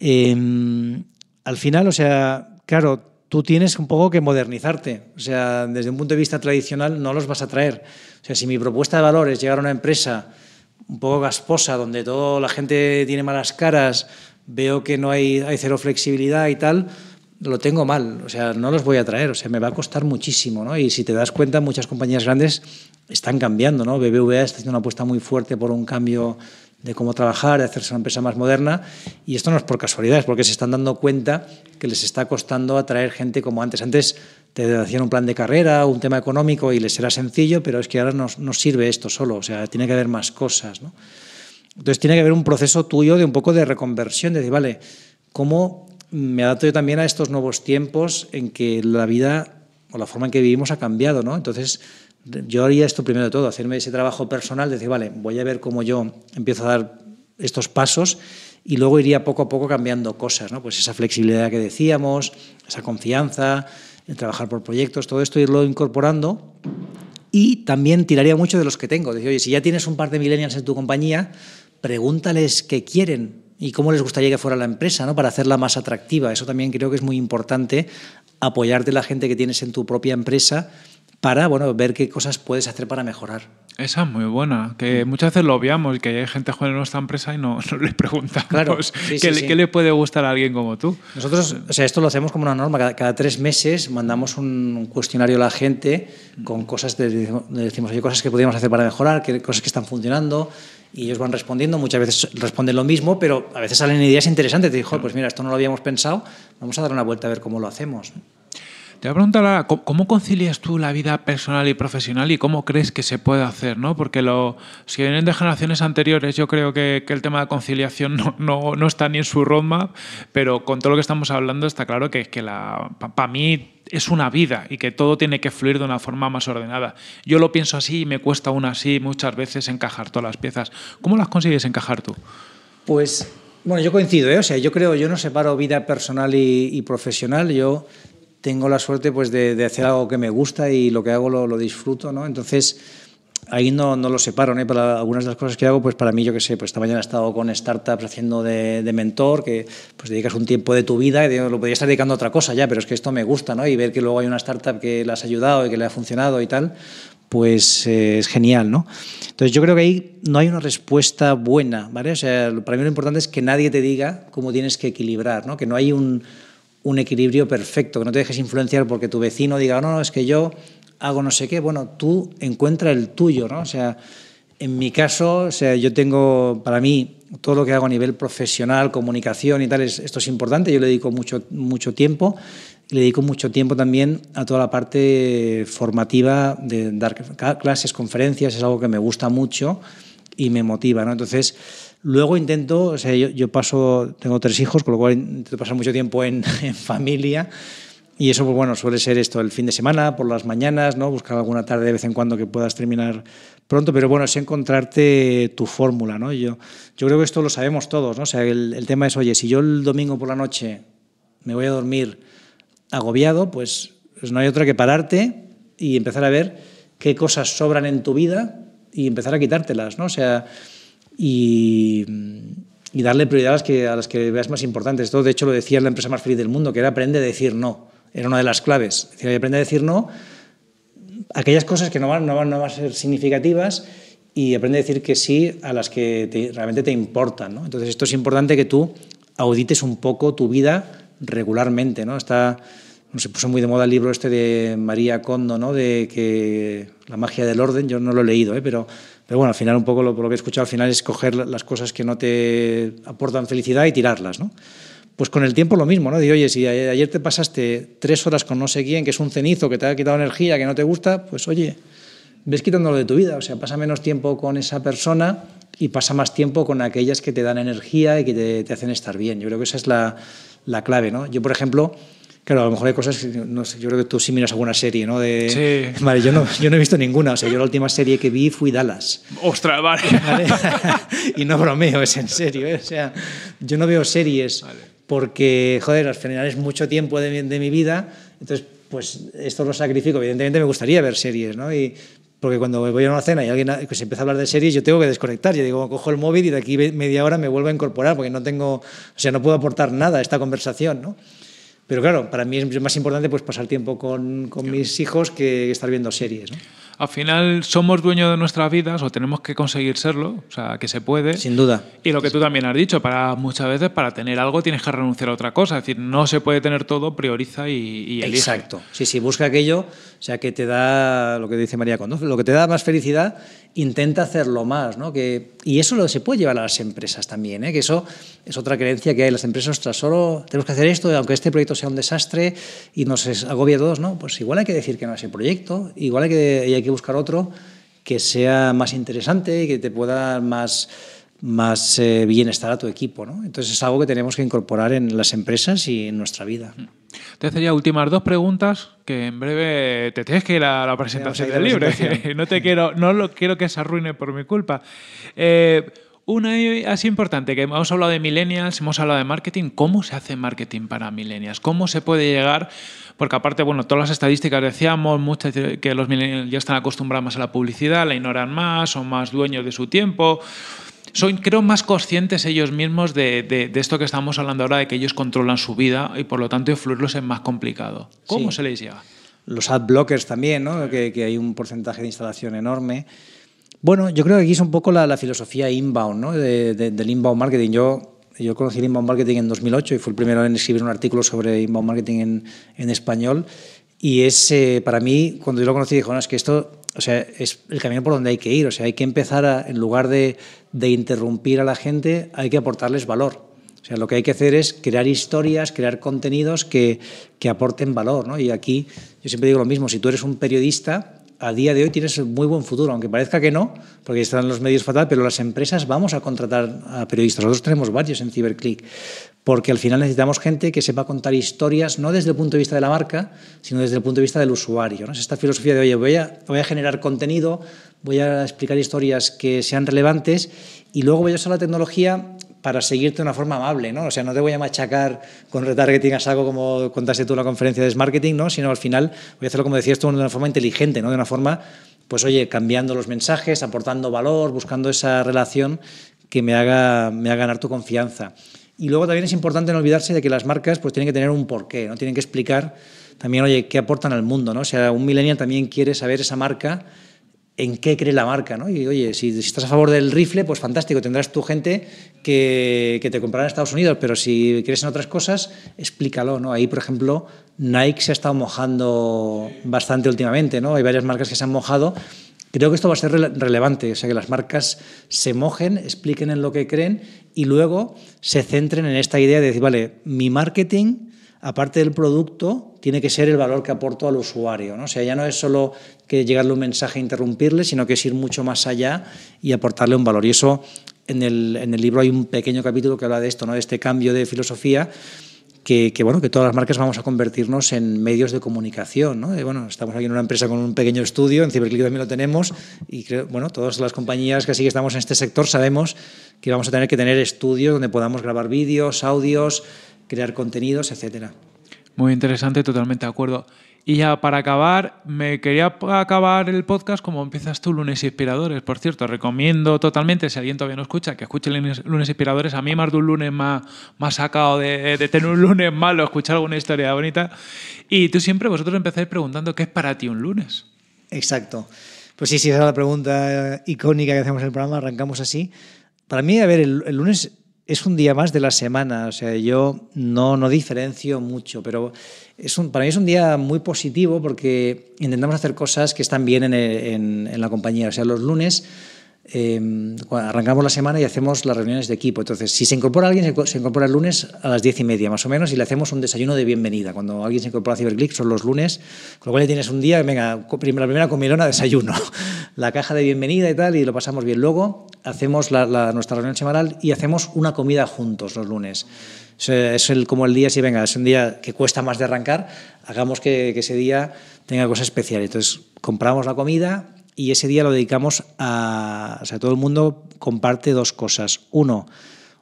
Al final, o sea, claro, tú tienes un poco que modernizarte. O sea, desde un punto de vista tradicional no los vas a traer. O sea, si mi propuesta de valor es llegar a una empresa un poco gasposa, donde toda la gente tiene malas caras, veo que no hay cero flexibilidad y tal, lo tengo mal. O sea, no los voy a traer. O sea, me va a costar muchísimo, ¿no? Y si te das cuenta, muchas compañías grandes están cambiando, ¿no? BBVA está haciendo una apuesta muy fuerte por un cambio de cómo trabajar, de hacerse una empresa más moderna, y esto no es por casualidad, es porque se están dando cuenta que les está costando atraer gente como antes. Antes te hacían un plan de carrera, un tema económico y les era sencillo, pero es que ahora no sirve esto solo, o sea, tiene que haber más cosas, ¿no? Entonces tiene que haber un proceso tuyo de un poco de reconversión, de decir, vale, ¿cómo me adapto yo también a estos nuevos tiempos en que la vida o la forma en que vivimos ha cambiado, ¿no? Entonces Yo haría esto primero de todo, hacerme ese trabajo personal, decir, vale, voy a ver cómo yo empiezo a dar estos pasos y luego iría poco a poco cambiando cosas, ¿no? Pues esa flexibilidad que decíamos, esa confianza, el trabajar por proyectos, todo esto irlo incorporando. Y también tiraría mucho de los que tengo. Decir, oye, si ya tienes un par de millennials en tu compañía, pregúntales qué quieren y cómo les gustaría que fuera la empresa, ¿no? Para hacerla más atractiva. Eso también creo que es muy importante, apoyarte la gente que tienes en tu propia empresa para, bueno, ver qué cosas puedes hacer para mejorar. Esa es muy buena, que muchas veces lo obviamos, que hay gente joven en nuestra empresa y no le preguntamos, claro, qué le puede gustar a alguien como tú. Nosotros, o sea, esto lo hacemos como una norma, cada 3 meses mandamos un cuestionario a la gente con cosas, le decimos, oye, cosas que podríamos hacer para mejorar, cosas que están funcionando, y ellos van respondiendo, muchas veces responden lo mismo, pero a veces salen ideas interesantes, te digo, pues mira, esto no lo habíamos pensado, vamos a dar una vuelta a ver cómo lo hacemos. Te voy a preguntar, Lara, ¿cómo concilias tú la vida personal y profesional y cómo crees que se puede hacer, ¿no? Porque si vienen de generaciones anteriores, yo creo que el tema de conciliación no está ni en su roadmap, pero con todo lo que estamos hablando está claro que para mí es una vida y que todo tiene que fluir de una forma más ordenada. Yo lo pienso así y me cuesta aún así muchas veces encajar todas las piezas. ¿Cómo las consigues encajar tú? Pues, bueno, yo coincido, ¿eh? O sea, yo creo, yo no separo vida personal y profesional, yo tengo la suerte pues, de hacer algo que me gusta y lo que hago lo disfruto, ¿no? Entonces, ahí no lo separo, ¿no? Para algunas de las cosas que hago, pues para mí, yo qué sé, pues esta mañana he estado con startups haciendo de mentor, que pues dedicas un tiempo de tu vida, y lo podría estar dedicando a otra cosa ya, pero es que esto me gusta, ¿no? Y ver que luego hay una startup que la has ayudado y que le ha funcionado y tal, pues es genial, ¿no? Entonces, yo creo que ahí no hay una respuesta buena, ¿vale? O sea, para mí lo importante es que nadie te diga cómo tienes que equilibrar, ¿no? Que no hay un equilibrio perfecto, que no te dejes influenciar porque tu vecino diga, no, es que yo hago no sé qué. Bueno, tú encuentra el tuyo, ¿no? O sea, en mi caso, o sea, yo tengo, para mí, todo lo que hago a nivel profesional, comunicación y tal, esto es importante, yo le dedico mucho tiempo, le dedico mucho tiempo también a toda la parte formativa de dar clases, conferencias, es algo que me gusta mucho y me motiva, ¿no? Entonces, luego intento, o sea, yo paso, tengo 3 hijos, con lo cual intento pasar mucho tiempo en familia y eso, pues bueno, suele ser esto el fin de semana, por las mañanas, ¿no? Buscar alguna tarde de vez en cuando que puedas terminar pronto, pero bueno, es encontrarte tu fórmula, ¿no? Yo creo que esto lo sabemos todos, ¿no? O sea, el tema es, oye, si yo el domingo por la noche me voy a dormir agobiado, pues no hay otra que pararte y empezar a ver qué cosas sobran en tu vida y empezar a quitártelas, ¿no? O sea, y darle prioridad a las que veas más importantes. Esto, de hecho, lo decía en La empresa más feliz del mundo, que era aprende a decir no. Era una de las claves. Es decir, aprende a decir no a aquellas cosas que no van a ser significativas y aprende a decir que sí a las que realmente te importan, ¿no? Entonces, esto es importante que tú audites un poco tu vida regularmente, ¿no? Se puso muy de moda el libro este de María Kondo, ¿no? De que la magia del orden, yo no lo he leído, ¿eh? Pero bueno, al final un poco lo que he escuchado al final es coger las cosas que no te aportan felicidad y tirarlas, ¿no? Pues con el tiempo lo mismo, ¿no? Digo, oye, si ayer te pasaste 3 horas con no sé quién, que es un cenizo, que te ha quitado energía, que no te gusta, pues oye, ves quitándolo de tu vida, o sea, pasa menos tiempo con esa persona y pasa más tiempo con aquellas que te dan energía y que te hacen estar bien. Yo creo que esa es la clave, ¿no? Yo, por ejemplo, claro, a lo mejor hay cosas que, no sé, yo creo que tú sí miras alguna serie, ¿no? Sí. Vale, yo no he visto ninguna. O sea, yo la última serie que vi fue Dallas. ¡Ostras, vale! ¿Vale? Y no bromeo, es en serio, ¿eh? O sea, yo no veo series porque, joder, al final es mucho tiempo de mi vida. Entonces, pues esto lo sacrifico. Evidentemente me gustaría ver series, ¿no? Porque cuando voy a una cena y alguien pues empieza a hablar de series, yo tengo que desconectar. Yo digo, cojo el móvil y de aquí media hora me vuelvo a incorporar porque no tengo... O sea, no puedo aportar nada a esta conversación, ¿no? Pero claro, para mí es más importante pues pasar tiempo con mis hijos que estar viendo series, ¿no? Al final somos dueños de nuestras vidas o tenemos que conseguir serlo, o sea, que se puede. Sin duda. Y lo que tú también has dicho, muchas veces para tener algo tienes que renunciar a otra cosa, es decir, no se puede tener todo, prioriza y elige. Exacto, sí, busca aquello, o sea, que te da, lo que dice María Kondo, lo que te da más felicidad, intenta hacerlo más, ¿no? Y eso se puede llevar a las empresas también, ¿eh? Que eso es otra creencia que hay en las empresas, ostras, solo tenemos que hacer esto, aunque este proyecto sea un desastre y nos agobia a todos, ¿no? Pues igual hay que decir que no a ese proyecto, igual hay que buscar otro que sea más interesante, que te pueda dar más más bienestar a tu equipo, ¿no? Entonces es algo que tenemos que incorporar en las empresas y en nuestra vida. Te hace ya últimas dos preguntas, que en breve te tienes que ir a la presentación del libro. No lo quiero que se arruine por mi culpa. Una así importante, que hemos hablado de millennials, hemos hablado de marketing. ¿Cómo se hace marketing para millennials? ¿Cómo se puede llegar? Porque aparte, bueno, todas las estadísticas decíamos, muchas que los millennials ya están acostumbrados más a la publicidad, la ignoran más, son más dueños de su tiempo. Son, creo, más conscientes ellos mismos de esto que estamos hablando ahora, de que ellos controlan su vida y, por lo tanto, influirlos es más complicado. ¿Cómo se les llega? Los ad blockers también, ¿no? Que hay un porcentaje de instalación enorme. Bueno, yo creo que aquí es un poco la filosofía inbound, ¿no? Del inbound marketing. Yo conocí el inbound marketing en 2008 y fui el primero en escribir un artículo sobre inbound marketing en español. Y es, para mí, cuando yo lo conocí, dije, no, es que esto... O sea, es el camino por donde hay que ir. O sea, hay que empezar a, en lugar de interrumpir a la gente, hay que aportarles valor. O sea, lo que hay que hacer es crear historias, crear contenidos que aporten valor, ¿no? Y aquí yo siempre digo lo mismo. Si tú eres un periodista, a día de hoy tienes muy buen futuro, aunque parezca que no, porque están los medios fatal, pero las empresas vamos a contratar a periodistas. Nosotros tenemos varios en Cyberclick, porque al final necesitamos gente que sepa contar historias, no desde el punto de vista de la marca, sino desde el punto de vista del usuario, ¿no? Es esta filosofía de, oye, voy a generar contenido, voy a explicar historias que sean relevantes y luego voy a usar la tecnología para seguirte de una forma amable, ¿no? O sea, no te voy a machacar con retargeting, haz algo como contaste tú en la conferencia de Smarketing, ¿no? Sino al final voy a hacerlo, como decías tú, de una forma inteligente, ¿no? De una forma, pues oye, cambiando los mensajes, aportando valor, buscando esa relación que me haga ganar tu confianza. Y luego también es importante no olvidarse de que las marcas pues tienen que tener un porqué, ¿no? Tienen que explicar también, oye, qué aportan al mundo, ¿no? O sea, un millennial también quiere saber esa marca, en qué cree la marca, ¿no? Y oye, si estás a favor del rifle, pues fantástico, tendrás tu gente que te comprará en Estados Unidos, pero si crees en otras cosas, explícalo, ¿no? Ahí, por ejemplo, Nike se ha estado mojando bastante últimamente, ¿no? Hay varias marcas que se han mojado. Creo que esto va a ser relevante, o sea, que las marcas se mojen, expliquen en lo que creen y luego se centren en esta idea de decir, vale, mi marketing, aparte del producto, tiene que ser el valor que aporto al usuario, ¿no? O sea, ya no es solo que llegarle un mensaje e interrumpirle, sino que es ir mucho más allá y aportarle un valor. Y eso, en el libro hay un pequeño capítulo que habla de esto, ¿no? De este cambio de filosofía, bueno, que todas las marcas vamos a convertirnos en medios de comunicación, ¿no? Bueno, estamos aquí en una empresa con un pequeño estudio, en Cyberclick también lo tenemos, y creo, bueno, todas las compañías que así que estamos en este sector sabemos que vamos a tener que tener estudios donde podamos grabar vídeos, audios, crear contenidos, etcétera. Muy interesante, totalmente de acuerdo. Y ya para acabar, me quería acabar el podcast como empiezas tú, Lunes Inspiradores. Por cierto, recomiendo totalmente, si alguien todavía no escucha, que escuche Lunes Inspiradores. A mí más de un lunes me ha sacado de tener un lunes malo, escuchar alguna historia bonita. Y tú siempre, vosotros empezáis preguntando qué es para ti un lunes. Exacto. Pues sí, esa es la pregunta icónica que hacemos en el programa, arrancamos así. Para mí, a ver, el lunes es un día más de la semana, o sea, yo no diferencio mucho, pero para mí es un día muy positivo porque intentamos hacer cosas que están bien en la compañía. O sea, los lunes arrancamos la semana y hacemos las reuniones de equipo. Entonces, si se incorpora alguien, se incorpora el lunes a las 10:30 más o menos y le hacemos un desayuno de bienvenida. Cuando alguien se incorpora a Cyberclick son los lunes, con lo cual ya tienes un día, venga, la primera comilona, desayuno, la caja de bienvenida y tal, y lo pasamos bien. Luego hacemos nuestra reunión semanal y hacemos una comida juntos los lunes. Es como el día, si venga, es un día que cuesta más de arrancar, hagamos que ese día tenga cosa especial. Entonces, compramos la comida y ese día lo dedicamos a... O sea, todo el mundo comparte dos cosas. Uno,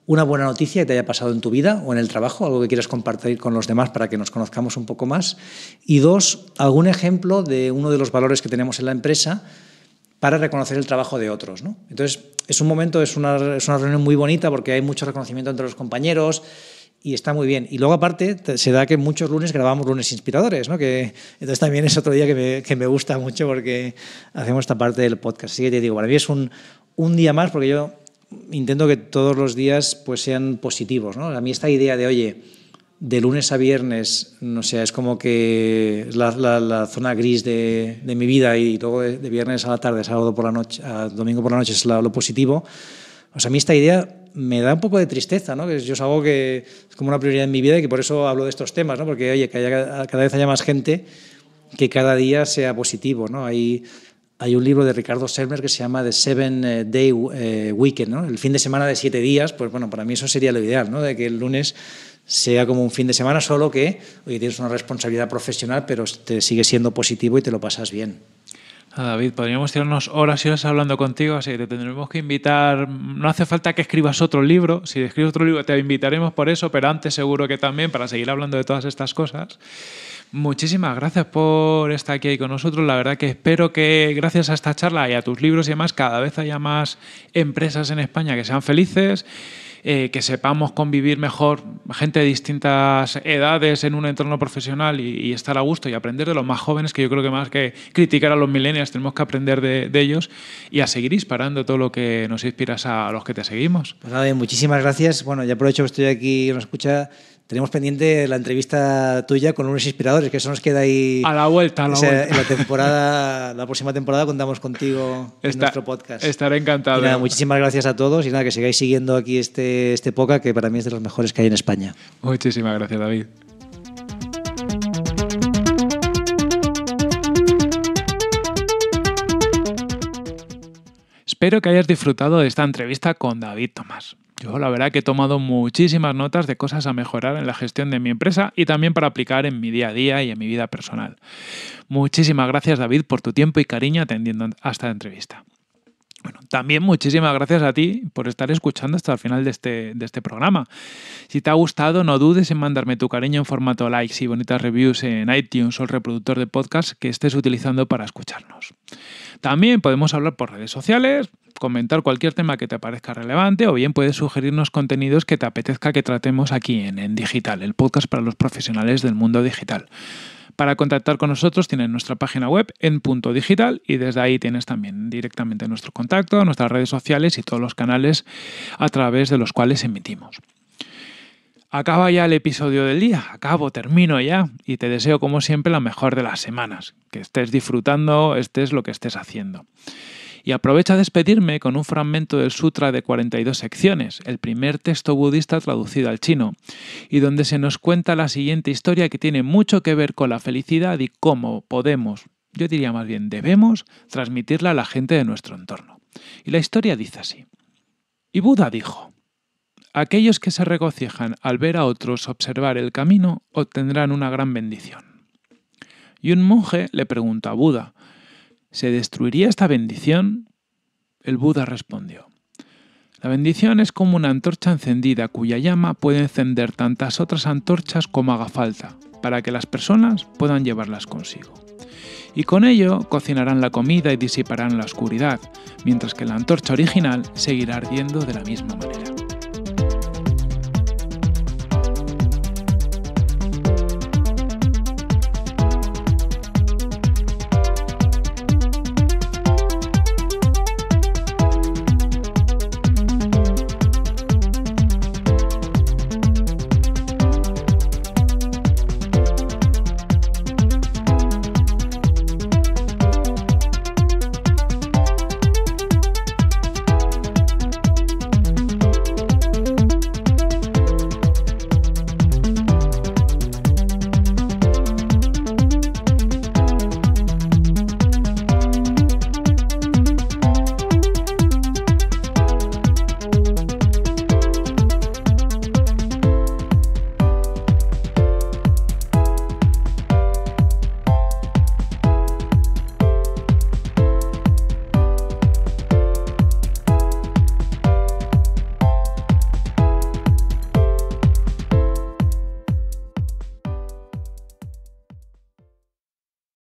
una buena noticia que te haya pasado en tu vida o en el trabajo, algo que quieras compartir con los demás para que nos conozcamos un poco más. Y dos, algún ejemplo de uno de los valores que tenemos en la empresa para reconocer el trabajo de otros, ¿no? Entonces, es un momento, es una reunión muy bonita porque hay mucho reconocimiento entre los compañeros y está muy bien. Y luego, aparte, se da que muchos lunes grabamos Lunes Inspiradores, ¿no? Entonces, también es otro día que me gusta mucho porque hacemos esta parte del podcast. Así que te digo, para mí es un día más porque yo intento que todos los días pues, sean positivos, ¿no? A mí esta idea de, oye, de lunes a viernes, no sé, es como que la zona gris de mi vida y luego de viernes a la tarde, sábado por la noche, a domingo por la noche es lo positivo. O sea, a mí esta idea me da un poco de tristeza, ¿no? Que yo es algo que es como una prioridad en mi vida y que por eso hablo de estos temas, ¿no? Porque, oye, que cada vez haya más gente que cada día sea positivo, ¿no? Hay Hay un libro de Ricardo Sermer que se llama The 7-Day Weekend, ¿no? El fin de semana de 7 días, pues bueno, para mí eso sería lo ideal, ¿no? De que el lunes sea como un fin de semana, solo que hoy tienes una responsabilidad profesional, pero te sigue siendo positivo y te lo pasas bien. Ah, David, podríamos tirarnos horas y horas hablando contigo, así que te tendremos que invitar. No hace falta que escribas otro libro. Si escribes otro libro te invitaremos por eso, pero antes seguro que también para seguir hablando de todas estas cosas. Muchísimas gracias por estar aquí con nosotros. La verdad que espero que gracias a esta charla y a tus libros y demás cada vez haya más empresas en España que sean felices, que sepamos convivir mejor gente de distintas edades en un entorno profesional y estar a gusto y aprender de los más jóvenes, que yo creo que más que criticar a los millennials tenemos que aprender de ellos y a seguir disparando todo lo que nos inspiras a los que te seguimos. Pues nada, muchísimas gracias. Bueno, ya aprovecho que estoy aquí y nos escucha. Tenemos pendiente la entrevista tuya con Lunes Inspiradores, que eso nos queda ahí... A la vuelta. En la temporada, la próxima temporada contamos contigo en nuestro podcast. Estaré encantado. Y nada, muchísimas gracias a todos y nada, que sigáis siguiendo aquí este podcast, que para mí es de los mejores que hay en España. Muchísimas gracias, David. Espero que hayas disfrutado de esta entrevista con David Tomás. Yo la verdad que he tomado muchísimas notas de cosas a mejorar en la gestión de mi empresa y también para aplicar en mi día a día y en mi vida personal. Muchísimas gracias, David, por tu tiempo y cariño atendiendo a esta entrevista. Bueno, también muchísimas gracias a ti por estar escuchando hasta el final de este programa. Si te ha gustado, no dudes en mandarme tu cariño en formato likes y bonitas reviews en iTunes o el reproductor de podcast que estés utilizando para escucharnos. También podemos hablar por redes sociales, comentar cualquier tema que te parezca relevante o bien puedes sugerirnos contenidos que te apetezca que tratemos aquí en Digital, el podcast para los profesionales del mundo digital. Para contactar con nosotros tienes nuestra página web en.digital y desde ahí tienes también directamente nuestro contacto, nuestras redes sociales y todos los canales a través de los cuales emitimos. Acaba ya el episodio del día, termino ya y te deseo como siempre la mejor de las semanas, que estés disfrutando, estés lo que estés haciendo. Y aprovecho a despedirme con un fragmento del Sutra de 42 secciones, el primer texto budista traducido al chino, y donde se nos cuenta la siguiente historia que tiene mucho que ver con la felicidad y cómo podemos, yo diría más bien debemos, transmitirla a la gente de nuestro entorno. Y la historia dice así. Y Buda dijo, aquellos que se regocijan al ver a otros observar el camino obtendrán una gran bendición. Y un monje le preguntó a Buda, ¿se destruiría esta bendición? El Buda respondió, la bendición es como una antorcha encendida cuya llama puede encender tantas otras antorchas como haga falta para que las personas puedan llevarlas consigo. Y con ello cocinarán la comida y disiparán la oscuridad, mientras que la antorcha original seguirá ardiendo de la misma manera.